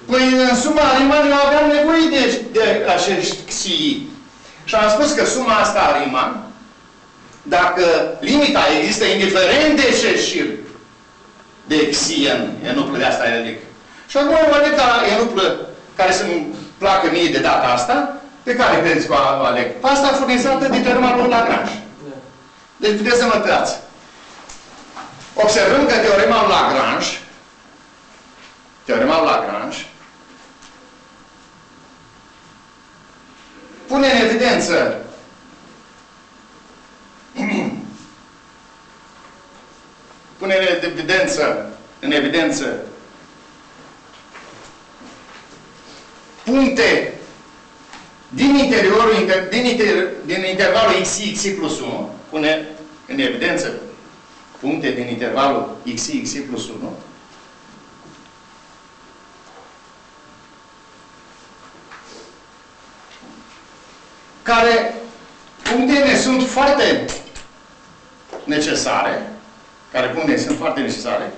Păi, în suma Riemann aveam nevoie de, de acești xii. Și am spus că suma asta a Riemann, dacă limita există indiferent de ce șir de xi în, în nucleul de asta elenic, Și acum aleg enuplă care să-mi placă mie de data asta, pe care credeți că o aleg? Pasta furnizată din teorema Lagrange. Deci puteți să mă tăiați. Observăm că teorema Lagrange, teorema Lagrange, pune în evidență pune în evidență în evidență puncte din interiorul din, inter, din intervalul xi plus unu, pune în evidență puncte din intervalul xi plus unu care punctele sunt foarte necesare, care punctele sunt foarte necesare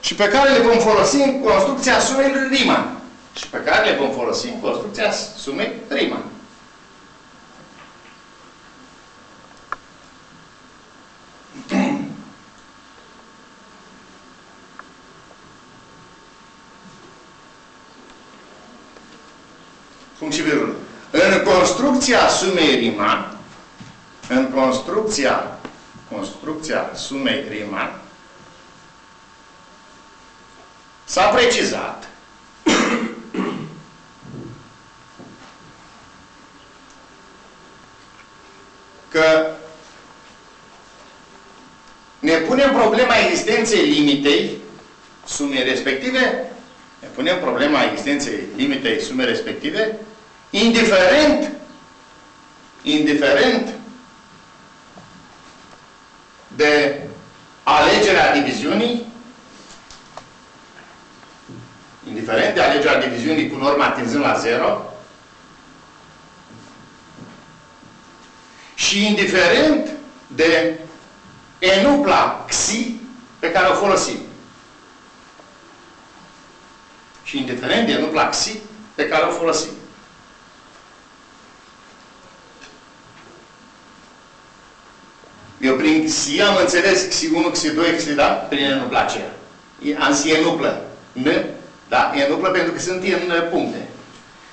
și pe care le vom folosi în construcția sumei Riemann. Și pe care le vom folosi în construcția sumei Riemann. Funcțibilul. În construcția sumei Riemann, în construcția, construcția sumei Riemann, s-a precizat că ne punem problema existenței limitei sumei respective, ne punem problema existenței limitei sumei respective, indiferent, indiferent de alegerea diviziunii, indiferent de alegerea diviziunii cu norma atinzând la zero, și indiferent de enupla xi pe care o folosim. Și indiferent de enupla xi pe care o folosim. Eu prin xi am înțeles xi unu, xi doi, xi, da? Prin enupla aceea. Am zis enuplă. N, da? Enuplă pentru că sunt în puncte.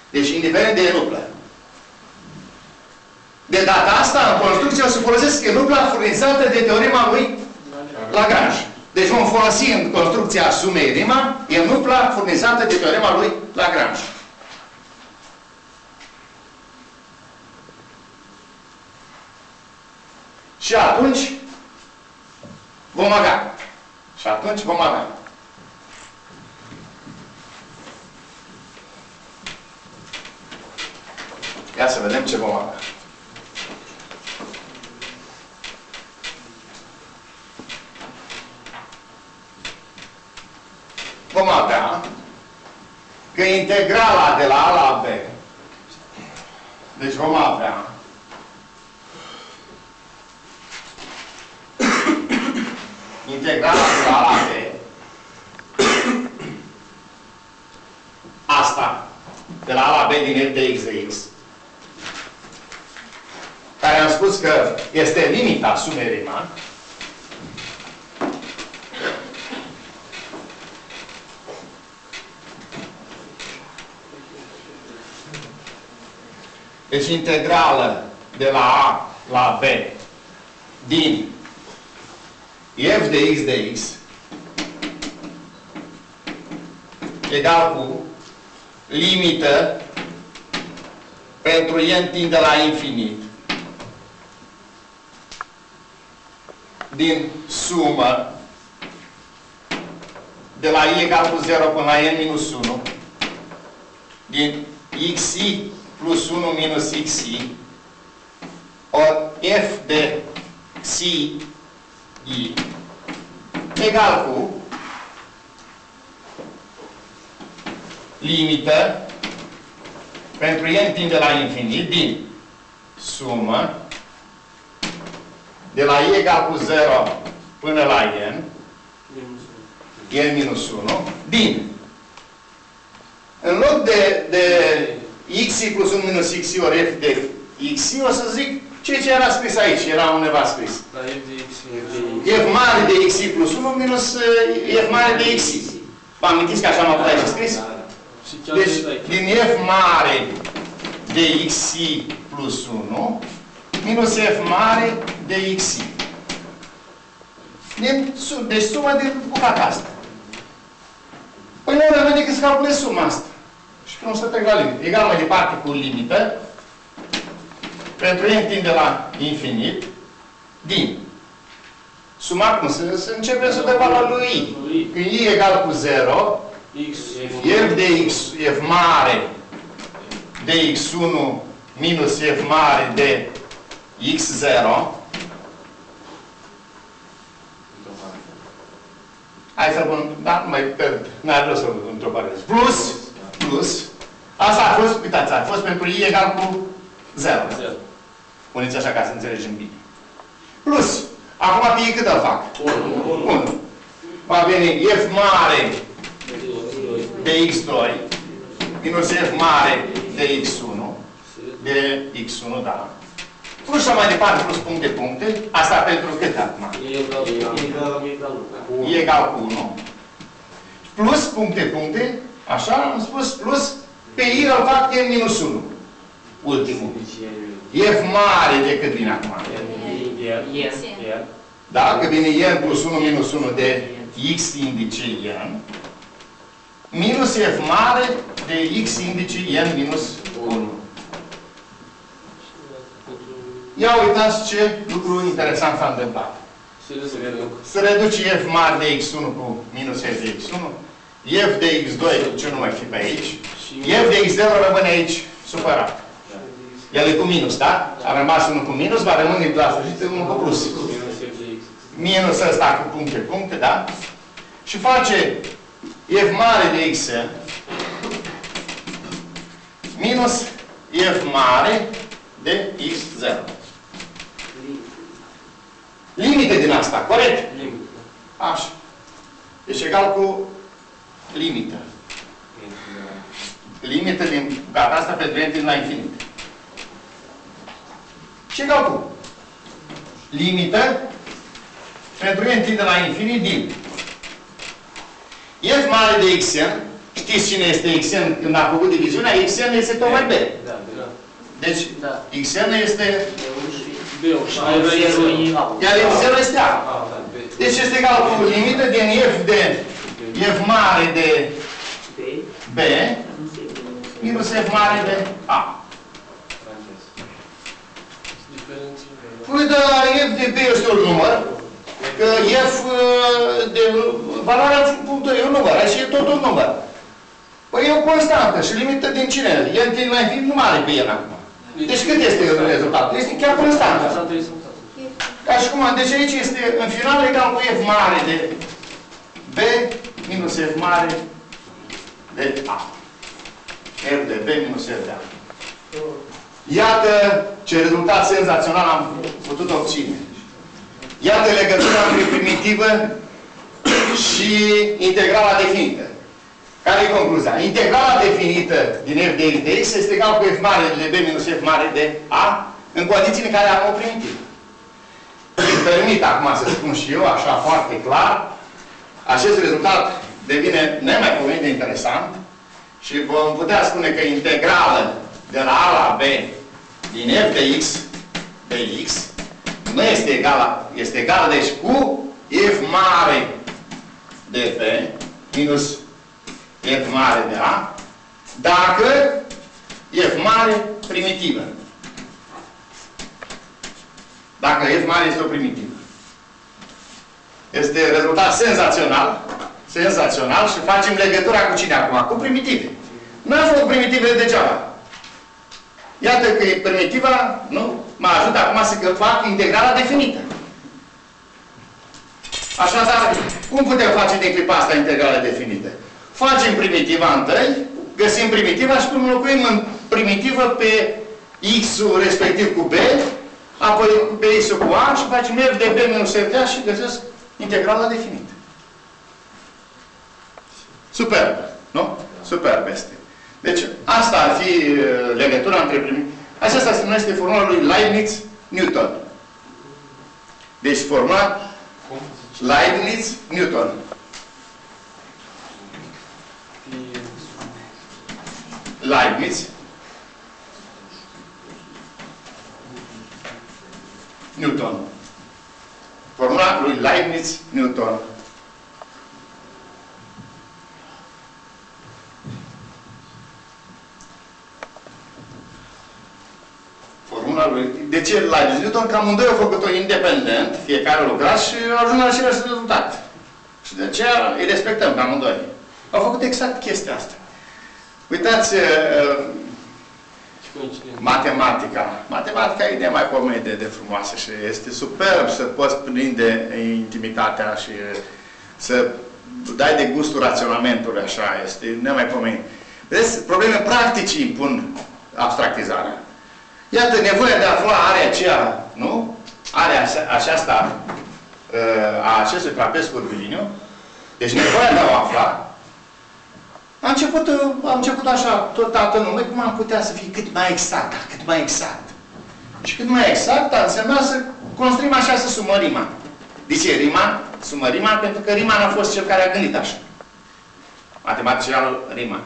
Deci indiferent de enuplă. De data asta, în construcție, o să folosesc enupla furnizată de teorema lui Lagrange. Deci vom folosi în construcția sumei Riemann enupla furnizată de teorema lui Lagrange. Și atunci vom avea. Și atunci vom avea. Ia să vedem ce vom avea. Vom avea că integrala de la A la B, deci vom avea integrala de la A la B, asta, de la A la B din f de x de x, care am spus că este limita sumei Riemann, deci integrală de la A la B din f de x de x egal cu limită pentru n tinde la infinit din sumă de la i egal cu zero până la n minus unu din xi plus unu minus xi ori f de xi i egal cu limită pentru n tinde la infinit din sumă de la i egal cu zero până la n n minus unu din în loc de, de xi plus unu minus xi ori f de xi, o să zic Ceea ce era scris aici, era undeva scris. Da, f de x. F mare de x plus unu minus f mare de x. Vă amintiți că așa am avut aici scris? Deci, din f mare de x plus unu minus f mare de x. Deci suma din bucata asta. Păi nu rămâne că îți calculezi suma asta. Și cum să trec la limită. Egal mai departe cu limită. Pentru n tinde la infinit. Din. Suma cum? Să, să începem să dăm valoarea lui i. Când i egal cu zero. X, f de x, f mare de x unu minus f mare de x zero. Hai să-l pun, dar nu mai pierd, n-ar vrea să-l întrebare. Plus, plus, asta a fost, uitați, a fost pentru i egal cu zero. Puneți așa ca să înțelegem bine. Plus, acum pe i cât îl fac? unu. Va veni f mare de x doi minus f mare de x unu. De x unu, da. Plus și mai departe, plus puncte, puncte. Asta pentru cât acum? E egal cu unu. Plus puncte, puncte. Așa am spus. Plus pe i îl fac n minus unu. Ultimul. F mare de cât vine acum? Da? Că vine n plus unu minus unu de x indice n. Minus f mare de x indice n minus unu. Ia uitați ce lucru interesant s-a întâmplat. Se reduce f mare de x unu cu minus f de x unu. F de x doi, ce nu mai fi pe aici. F de x zero rămâne aici, supărat. El e cu minus, da? A rămas unul cu minus, va rămâne la sfârșit unul cu plus. Minus ăsta cu puncte, puncte, da? Și face f mare de x minus f mare de x zero. Limite din asta, corect? Limită. Așa. Deci egal cu limită. Limită din bucata asta pentru n din la infinit. Și egal cu limită pentru n din la infinit din f mare de xn. Știți cine este xn când a făcut diviziunea? xn este tocmai b. Da, da. Deci xn este... iar f zero este a. Deci este egal cu limită din f de f mare de b minus f mare de a. Păi, dar f de b este un număr, că f de valoarea punctului e un număr, aici e tot un număr. Păi e o constantă și limită din cine? El din mai fi nu mare pe el acum. Deci cât este rezultatul? Este chiar constantă. Ca și cum, deci aici este, în final, egal cu f mare de b minus f mare de a. F de b minus f de a. Iată ce rezultat senzațional am putut obține. Iată legătura între primitivă și integrala definită. Care e concluzia? Integrala definită din f de x de x este egal cu f mare de b minus f mare de a în condițiile în care am o primitivă. Îmi permit acum să spun și eu, așa foarte clar, acest rezultat devine nemaipomenit de interesant și vom putea spune că integrală de la a la b din f de x de x nu este egală, este egală deci cu f mare de b minus f mare de a, dacă f mare primitivă. Dacă f mare este o primitivă. Este rezultat senzațional, senzațional și facem legătura cu cine acum? Cu primitive. Nu am făcut primitive degeaba. Iată că e primitiva, nu? Mă ajută acum să fac integrala definită. Așadar, cum putem face din clipa asta integrala definită? Facem primitiva întâi, găsim primitiva și cum locuim în primitivă pe x-ul respectiv cu b, apoi pe x-ul cu a și facem f de b minus f de a și găsesc integrala definită. Superb, nu? Superb este. Deci, asta ar fi legătura între primitiva. Aceasta se numește formula lui Leibniz Newton. Deci formula Leibniz-Newton. Leibniz. Newton. Formula lui Leibniz-Newton. Formula lui... De ce Leibniz-Newton? Că amândoi au făcut-o independent, fiecare lucrat și au ajuns la același rezultat. Și de aceea îi respectăm pe amândoi. Au făcut exact chestia asta. Uitați, uh, matematica. Matematica e mai pomeni de, de frumoasă și este superb să poți prinde intimitatea și să dai de gustul raționamentului, așa, este nemai pomeni. Vedeți, probleme practice impun abstractizarea. Iată, nevoia de a afla area aceea, nu? Area aceasta a acestui trapez curviliniu. Deci nevoia de a o afla. Am început, am început așa, tot dată nume, cum am putea să fie cât mai exact, cât mai exact. Și cât mai exact a însemnat să construim așa, să sumă rima. De ce rima? Sumă rima pentru că Riemann a fost cel care a gândit așa. Matematicianul Riemann.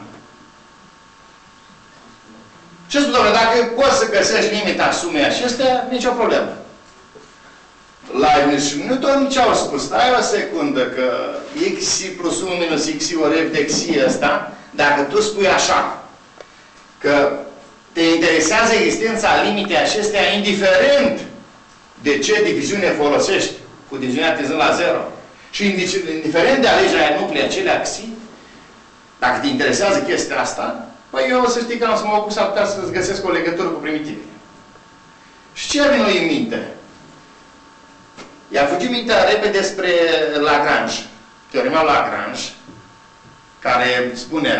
Ce spune, doamne, dacă poți să găsești limita sumei acestea, nicio problemă. Leibniz și Newton ce-au spus? Stai o secundă că x plus unu minus x ori f de x ăsta, dacă tu spui așa, că te interesează existența limitei acestea, indiferent de ce diviziune folosești, cu diviziunea tenzând la zero, și indiferent de alegerea nuclei acelea axii, dacă te interesează chestia asta, păi eu o să știi că am să mă ocup, s-ar putea să-ți găsesc o legătură cu primitivele. Și ce vine lui în minte? I-a fugit mintea repede spre Lagrange. Teorema Lagrange, care spune,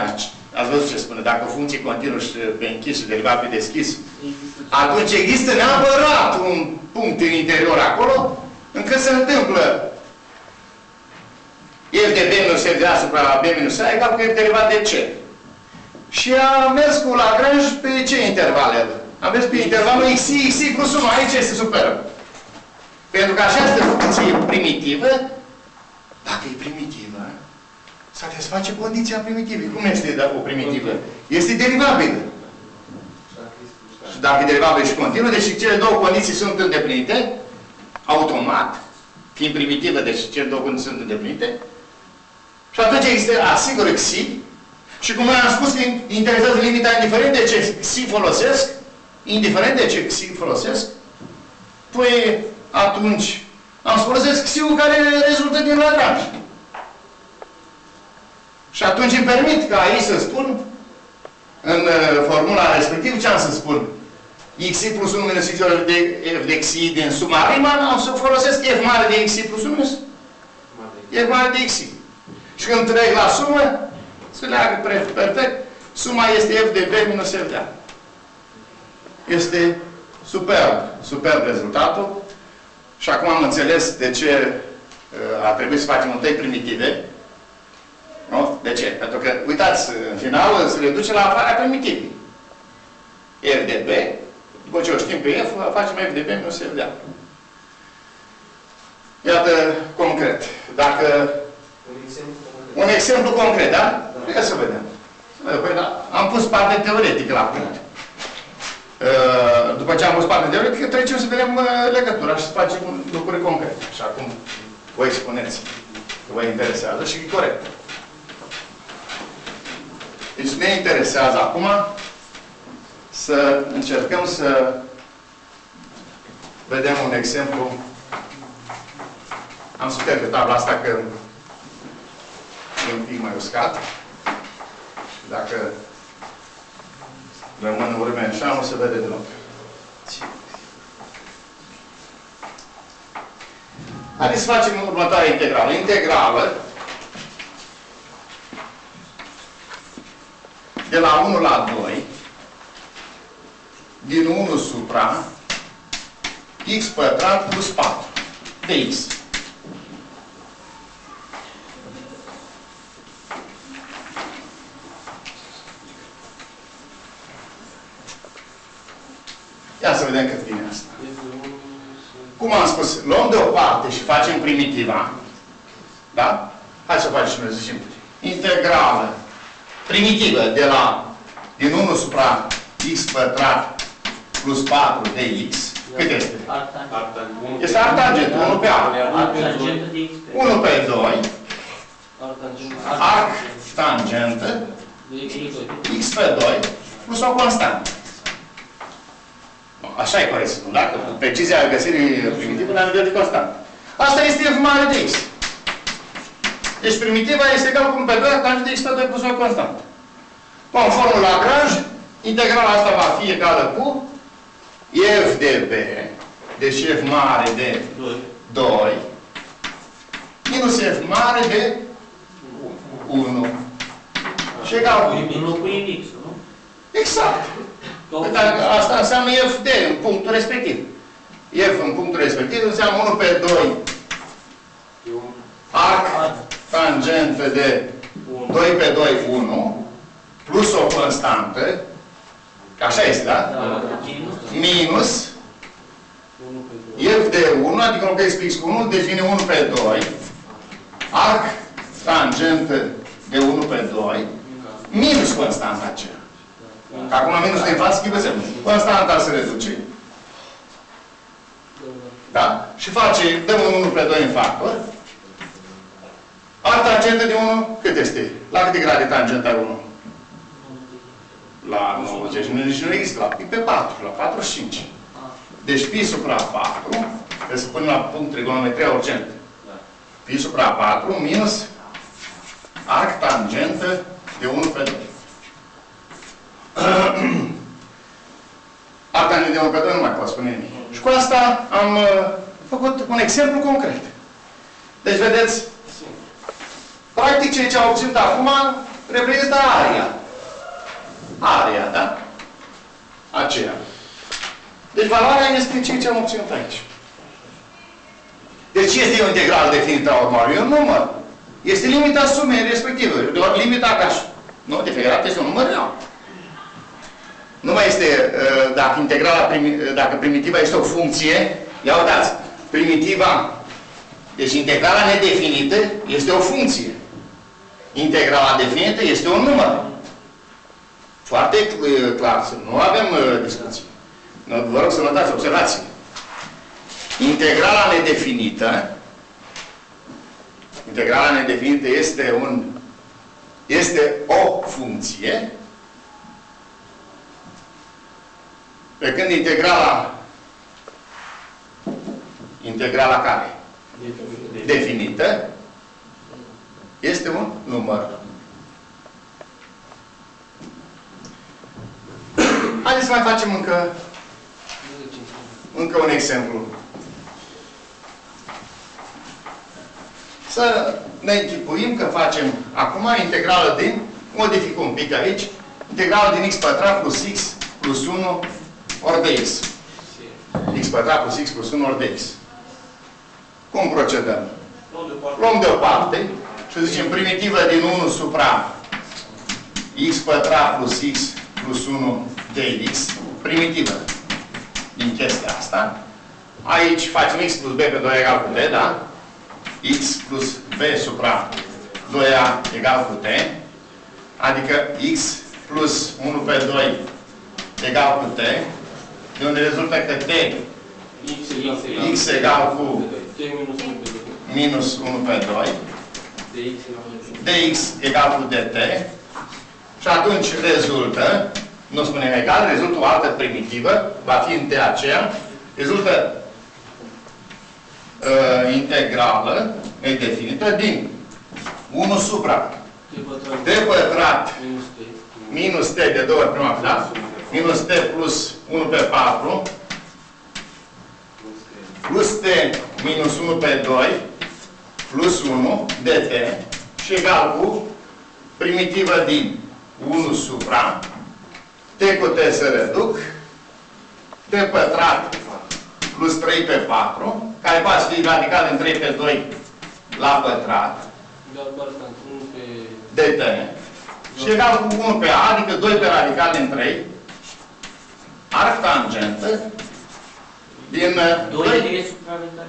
ați văzut ce spune, dacă o funcție continuă și pe închis și deriva pe deschis, atunci există neapărat un punct în interior acolo, încât se întâmplă f de b minus f deasupra b minus a egal cu f derivat de c. Și a mers cu Lagrange pe ce intervale? A mers pe intervalul x, x plus unu. Aici este superb. Pentru că această funcție primitivă, dacă e primitivă, satisface condiția primitivă. Cum este dacă o primitivă? Este derivabilă. Și dacă e derivabilă și continuă, deci cele două condiții sunt îndeplinite, automat, fiind primitivă, deci cele două condiții sunt îndeplinite, și atunci există, asigur, xi, și cum am spus, interesează limita indiferent de ce xi folosesc, indiferent de ce xi folosesc, păi atunci, am folosesc xiul care rezultă din Lagrange. Și atunci îmi permit ca aici să spun, în formula respectivă, ce am să spun? X plus unu minus x ori de f de x din suma Riemann, am să folosesc f mare de x plus unu minus f mare de x. Și când trec la sumă, se leagă perfect, suma este f de b minus f de a. Este superb, superb rezultatul. Și acum am înțeles de ce a trebuit să facem întâi primitive. Nu? De ce? Pentru că, uitați, în final se reduce la aflarea primitivii. F de B, după ce o știm pe F, facem F de B minus F de A. Iată, concret. Dacă... Un exemplu concret, da? Ia să vedem. Păi, da. Am pus parte teoretică la punct. După ce am pus partea teoretică, trecem să vedem legătura și să facem lucruri concrete. Și acum voi spuneți că vă interesează și e corect. Deci ne interesează acum să încercăm să vedem un exemplu. Am spus pe tabla asta că e un pic mai uscat. Dacă rămân urme așa, nu se vede deloc. Haideți să facem următoarea integrală. Integrală de la unu la doi din unu supra x pătrat plus patru de x. Ia să vedem cât vine asta. cum am spus, luăm de o parte și facem primitiva. Da? Hai să facem și noi, zicem. Integrală primitivă de la din unu supra x pătrat plus patru de x. Cât este? Artangent. Este artangent. unu pe a. unu pe doi. Arctangentă. X pe doi plus o constantă. Așa e corect. Dacă precizia găsirii primitivă la nivel de constantă. Asta este f mare de x. Deci primitiva este egal cu pe doi artangent de x pe doi plus o constantă. Conform Lagrange, integrala asta va fi egală cu f de b, deci f mare de doi, minus f mare de unu. Și egal cu înlocuim x, nu? Exact. Asta înseamnă f de în punctul respectiv. F în punctul respectiv înseamnă unu pe doi arc tangentă de doi pe doi, unu, plus o constantă, așa este, da? Da. Minus f de unu, adică nu că explic cu unu, devine unu pe doi, arc tangentă de unu pe doi, minus constanta aceea. Că acum minus din față schimbă semnul. Constanta se reduce. Da? Și face, dăm un unu pe doi în factor. Arc tangentă de unu, cât este? La câte grade tangenta de unu? La nouăzeci, nu, nici nu există, la pi pe patru, la patruzeci și cinci. Deci pi supra patru, trebuie să punem la punct trigonometria urgentă. Pi supra patru minus arc tangentă de unu pe doi. Arc tangentă de unu pe doi nu mai pot spune nimic. Și cu asta am uh, făcut un exemplu concret. Deci, vedeți, practic ceea ce am obținut acum reprezintă aria. Aria, da? Aceea. Deci valoarea este ceea ce am obținut aici. Deci este o integrală definită a urmării. E un număr. Este limita sumei respectivă. Doar limita așa. Nu, definită este un număr real. Nu mai este, dacă integrala, dacă primitiva este o funcție, ia uitați, primitiva, deci integrala nedefinită este o funcție. Integrala definită este un număr. Foarte clar. Nu avem uh, discuții. Vă rog să notați observații. Integrala nedefinită integrala nedefinită este un este o funcție, pe când integrala integrala care? Definită. Definită este un număr. Haideți să mai facem încă, încă un exemplu. Să ne închipuim că facem acum integrală din, modific un pic aici, integrală din x pătrat plus x plus unu ori de x. X pătrat plus x plus unu ori de x. Cum procedăm? Luăm de o parte și zicem primitivă din unu supra x pătrat plus x plus unu de x, primitivă din chestia asta. Aici facem x plus b pe doi egal cu t, da? X plus b supra doi a egal cu t. Adică x plus unu pe doi egal cu t. De unde rezultă că t x egal cu minus unu pe doi dx egal cu dt. Și atunci rezultă, nu spunem egal, rezultă o altă primitivă, va fi în t aceea, rezultă uh, integrală nedefinită din unu supra t pătrat minus t de două ori prima fila, minus t plus unu pe patru plus t minus unu pe doi plus unu dt și egal cu primitivă din unu supra t cu t se reduc, t pătrat plus trei pe patru, care poate fi radical în trei pe doi la pătrat, dt. Și egal cu unu pe a, adică doi pe radical în trei, arc tangentă Din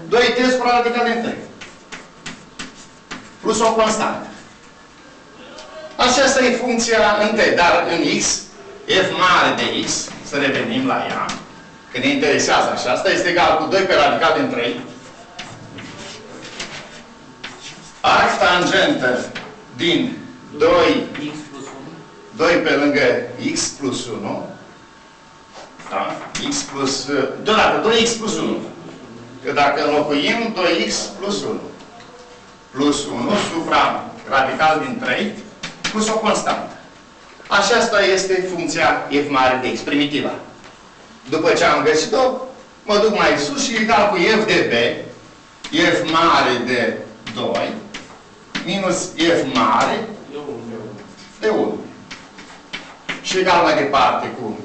doi T supraradicalentării. Plus o constantă. Aceasta e funcția în T, dar în X, F mare de X, să revenim la ea, că ne interesează așa, asta este egal cu doi pe radical din trei, arc tangentă din doi, doi pe lângă X plus unu, da? X plus, da, doi X plus unu, că dacă înlocuim doi X plus unu, plus unu supra radical din trei, plus o constantă. Aceasta este funcția F mare de X, primitiva. După ce am găsit-o, mă duc mai sus și egal cu F de B, F mare de doi, minus F mare de unu. Și egal mai departe cu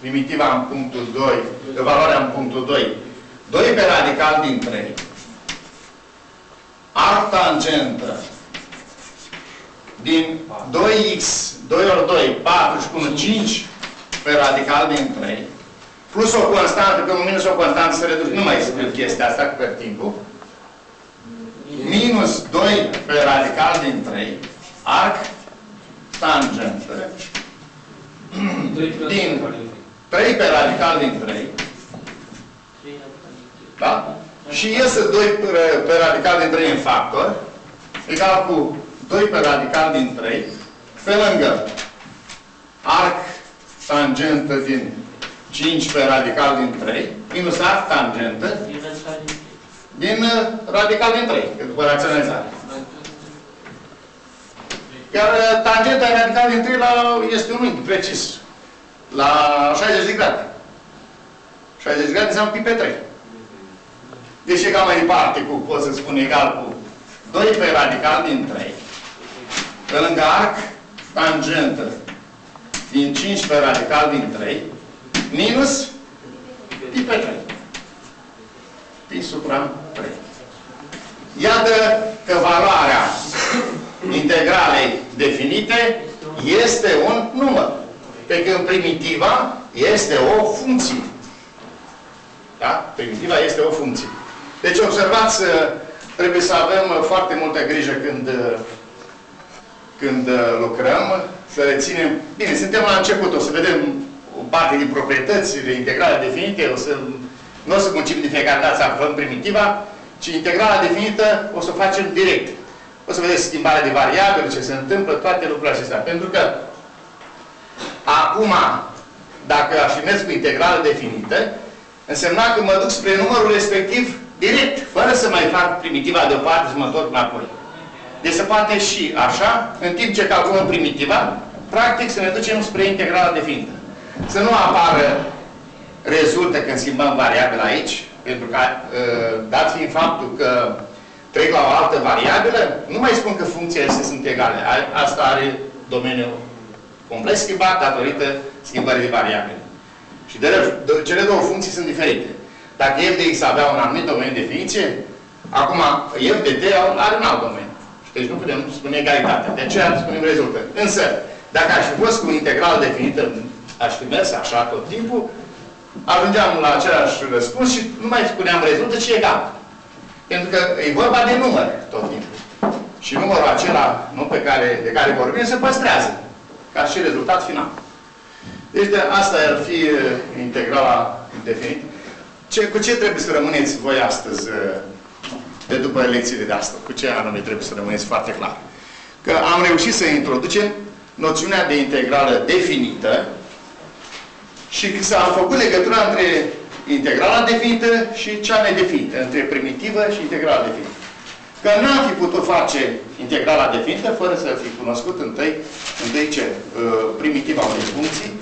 primitiva în punctul doi, valoarea în punctul doi, doi pe radical din trei, arc tangentă din doi X, doi ori doi, patru și până cinci pe radical din trei, plus o constantă, că minus o constantă se reduce, nu mai scriu chestia asta cu pe timpul, minus doi pe radical din trei, arc tangentă din trei pe radical din trei, da? Și iese doi pe radical din trei în factor, egal cu doi pe radical din trei, pe lângă arc tangentă din cinci pe radical din trei, minus arc tangentă din radical din trei, după raționalizare. Iar tangenta radical din trei este un unghi precis, la șaizeci de grade. șaizeci de grade înseamnă pi pe trei. Deci egal mai departe cu, pot să spun, egal cu doi pe radical din trei, pe lângă arc tangentă din cinci pe radical din trei, minus pi pe trei. Pi supra trei. Iată că valoarea integralei definite este un număr. Pe când primitiva este o funcție. Da? Primitiva este o funcție. Deci observați, trebuie să avem foarte multă grijă când când lucrăm, să reținem. Bine, suntem la început, o să vedem o parte din proprietățile integrale definite, o să, nu o să muncim de fiecare dată să aflăm primitiva, ci integrala definită o să o facem direct. O să vedeți schimbarea de variabile, ce se întâmplă, toate lucrurile acestea. Pentru că acum, dacă afirmez cu integrală definită, însemna că mă duc spre numărul respectiv direct, fără să mai fac primitiva deoparte și mă întorc înapoi. Deci se poate și așa, în timp ce calculăm primitiva, practic să ne ducem spre integrala definită. Să nu apară rezultă când schimbăm variabila aici, pentru că, dat fiind faptul că trec la o altă variabilă, nu mai spun că funcțiile astea sunt egale. Asta are domeniul complet schimbat datorită schimbării de variabile. Și de cele două funcții sunt diferite. Dacă f de x avea un anumit domeniu de definiție, acum f de t are un alt domeniu. Deci nu putem spune egalitate. De aceea spunem rezultă. Însă, dacă aș fi fost cu un integral definită, aș fi mers așa tot timpul, ajungeam la același răspuns și nu mai spuneam rezultă, ci egal. Pentru că e vorba de număr tot timpul. Și numărul acela nu, pe care, de care vorbim se păstrează. Ca și rezultat final. Deci de asta ar fi integrala definită. Ce, cu ce trebuie să rămâneți voi astăzi, de după lecțiile de astăzi? Cu ce anume trebuie să rămâneți foarte clar? Că am reușit să introducem noțiunea de integrală definită și că s-a făcut legătura între integrala definită și cea nedefinită, între primitivă și integrala definită. Că n-am fi putut face integrala definită fără să fi cunoscut întâi, întâi ce? Primitiva unei funcții.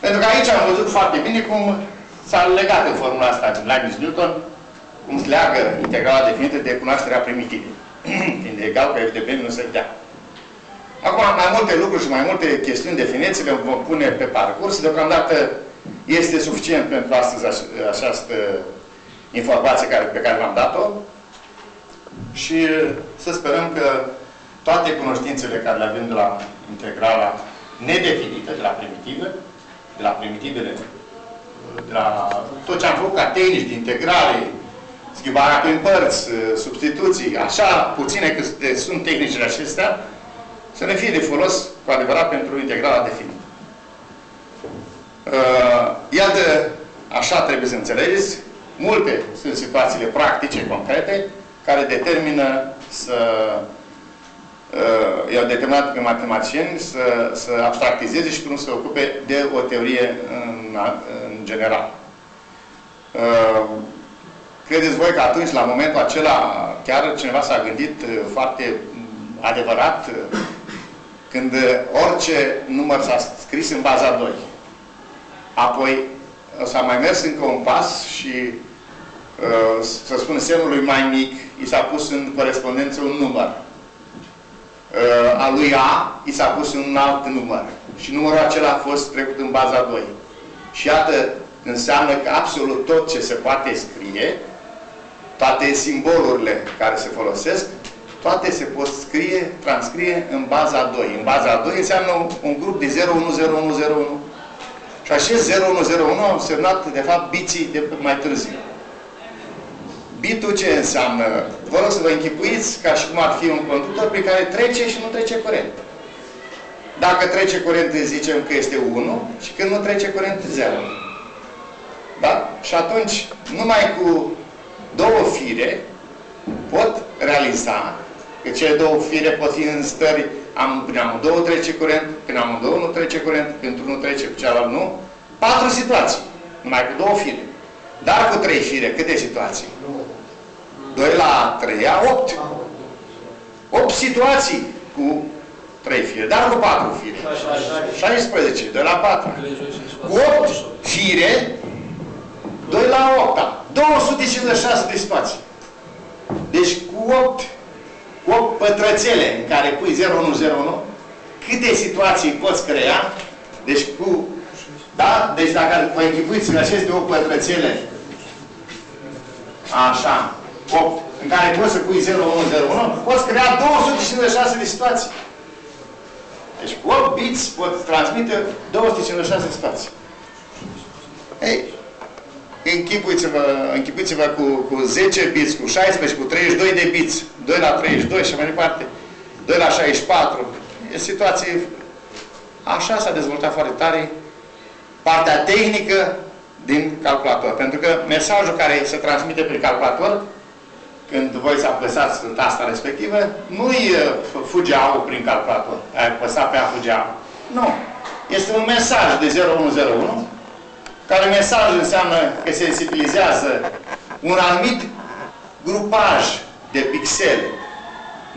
Pentru că aici am văzut foarte bine cum s-a legat în formula asta din Leibniz-Newton, cum se leagă integrala definită de cunoașterea primitivei. Fiind egal cu f de b minus f de a. Acum, mai multe lucruri și mai multe chestiuni definiții le vom pune pe parcurs. Deocamdată este suficient pentru astăzi această informație pe care v-am dat-o. Și să sperăm că toate cunoștințele care le avem de la integrala nedefinită, de la primitive, de la primitivele de la tot ce am făcut ca tehnici de integrale, schimbarea prin părți, substituții, așa puține cât sunt tehnicile acestea, să ne fie de folos cu adevărat pentru integrala definită. Iată, așa trebuie să înțelegeți, multe sunt situațiile practice, concrete, care determină să Uh, i-au determinat pe matematicieni să, să abstractizeze și nu să se ocupe de o teorie în, în general. Uh, credeți voi că atunci, la momentul acela, chiar cineva s-a gândit uh, foarte adevărat uh, când uh, orice număr s-a scris în baza doi. Apoi s-a mai mers încă un pas și uh, să spun semnul lui mai mic i s-a pus în corespondență un număr. A lui A i s-a pus un alt număr. Și numărul acela a fost trecut în baza doi. Și iată, înseamnă că absolut tot ce se poate scrie, toate simbolurile care se folosesc, toate se pot scrie, transcrie în baza doi. În baza doi înseamnă un grup de zero, unu, zero, unu, zero, unu. Și acest zero, unu, zero, unu au semnat, de fapt, biții de mai târziu. Bitul ce înseamnă? Vă rog să vă închipuiți ca și cum ar fi un conductor prin care trece și nu trece curent. Dacă trece curent, zicem că este unu și când nu trece curent, zero. Da? Și atunci, numai cu două fire pot realiza că cele două fire pot fi în stări, am, prin amândouă trece curent, prin amândouă nu trece curent, pentru unul trece, pe cealaltă nu. Patru situații, numai cu două fire. Dar cu trei fire, câte situații? doi la trei, opt. opt situații cu trei fire, dar cu patru fire. șaisprezece, doi la patru. Cu opt fire, doi la opt. două sute cincizeci și șase de situații. Deci cu opt, opt pătrățele în care pui zero, unu, zero, unu, câte situații poți crea? Deci cu... Da? Deci dacă vă închipuiți în aceste opt pătrățele, așa, opt, în care poți să pui zero, unu, zero, unu, poți crea două sute cincizeci și șase de situații. Deci cu opt biți pot transmite două sute cincizeci și șase de situații. Ei, închipuiți-vă, închipuiți-vă cu, cu zece biți, cu șaisprezece, cu treizeci și doi de biți, doi la treizeci și doi și mai departe, doi la șaizeci și patru. E situație... Așa s-a dezvoltat foarte tare partea tehnică din calculator. Pentru că mesajul care se transmite prin calculator, când voi să apăsați tasta respectivă, nu-i fuge A-ul prin calculator. Ai apăsat pe A, fuge A. Nu. Este un mesaj de zero, unu, zero, unu, care mesaj înseamnă că sensibilizează un anumit grupaj de pixele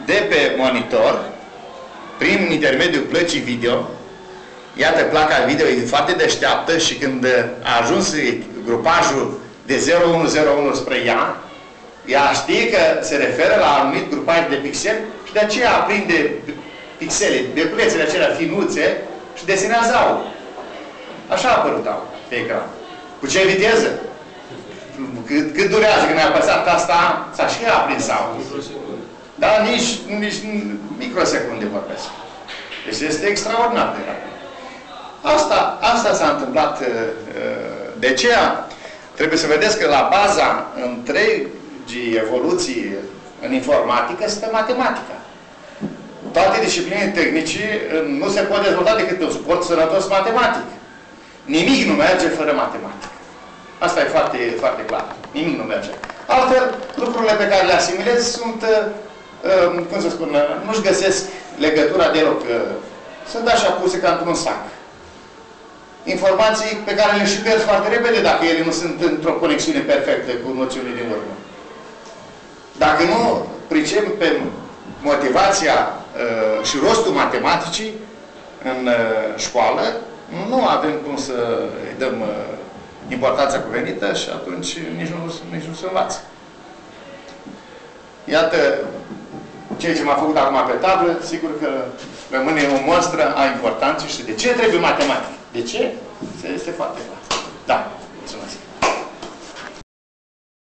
de pe monitor prin intermediul plăcii video. Iată, placa video e foarte deșteaptă și când a ajuns grupajul de zero, unu, zero, unu spre ea, ea știe că se referă la anumit grupaj de pixeli și de aceea aprinde pixele, beculețele acelea finuțe și desenează aur. Așa a apărut aur pe ecran. Cu ce viteză? Cât, cât durează când ai apăsat asta, s-a și aprins aur. Dar nici, nici microsecunde vorbesc. Deci este extraordinar de rapid. Asta, asta s-a întâmplat. De aceea, trebuie să vedeți că la baza întregii evoluții în informatică stă matematica. Toate disciplinele tehnice nu se pot dezvolta decât un suport sănătos matematic. Nimic nu merge fără matematică. Asta e foarte, foarte clar. Nimic nu merge. Altfel, lucrurile pe care le asimilez sunt, cum să spun, nu-și găsesc legătura deloc. Sunt așa puse ca într-un sac. Informații pe care le și pierzi foarte repede dacă ele nu sunt într-o conexiune perfectă cu noțiunile din urmă. Dacă nu pricepem motivația uh, și rostul matematicii în uh, școală, nu avem cum să îi dăm uh, importanța cuvenită și atunci nici nu, nici nu se învață. Iată, ceea ce m-a făcut acum pe tablă, sigur că rămâne o mostră a importanței și de ce trebuie matematică. De ce? Este foarte clar.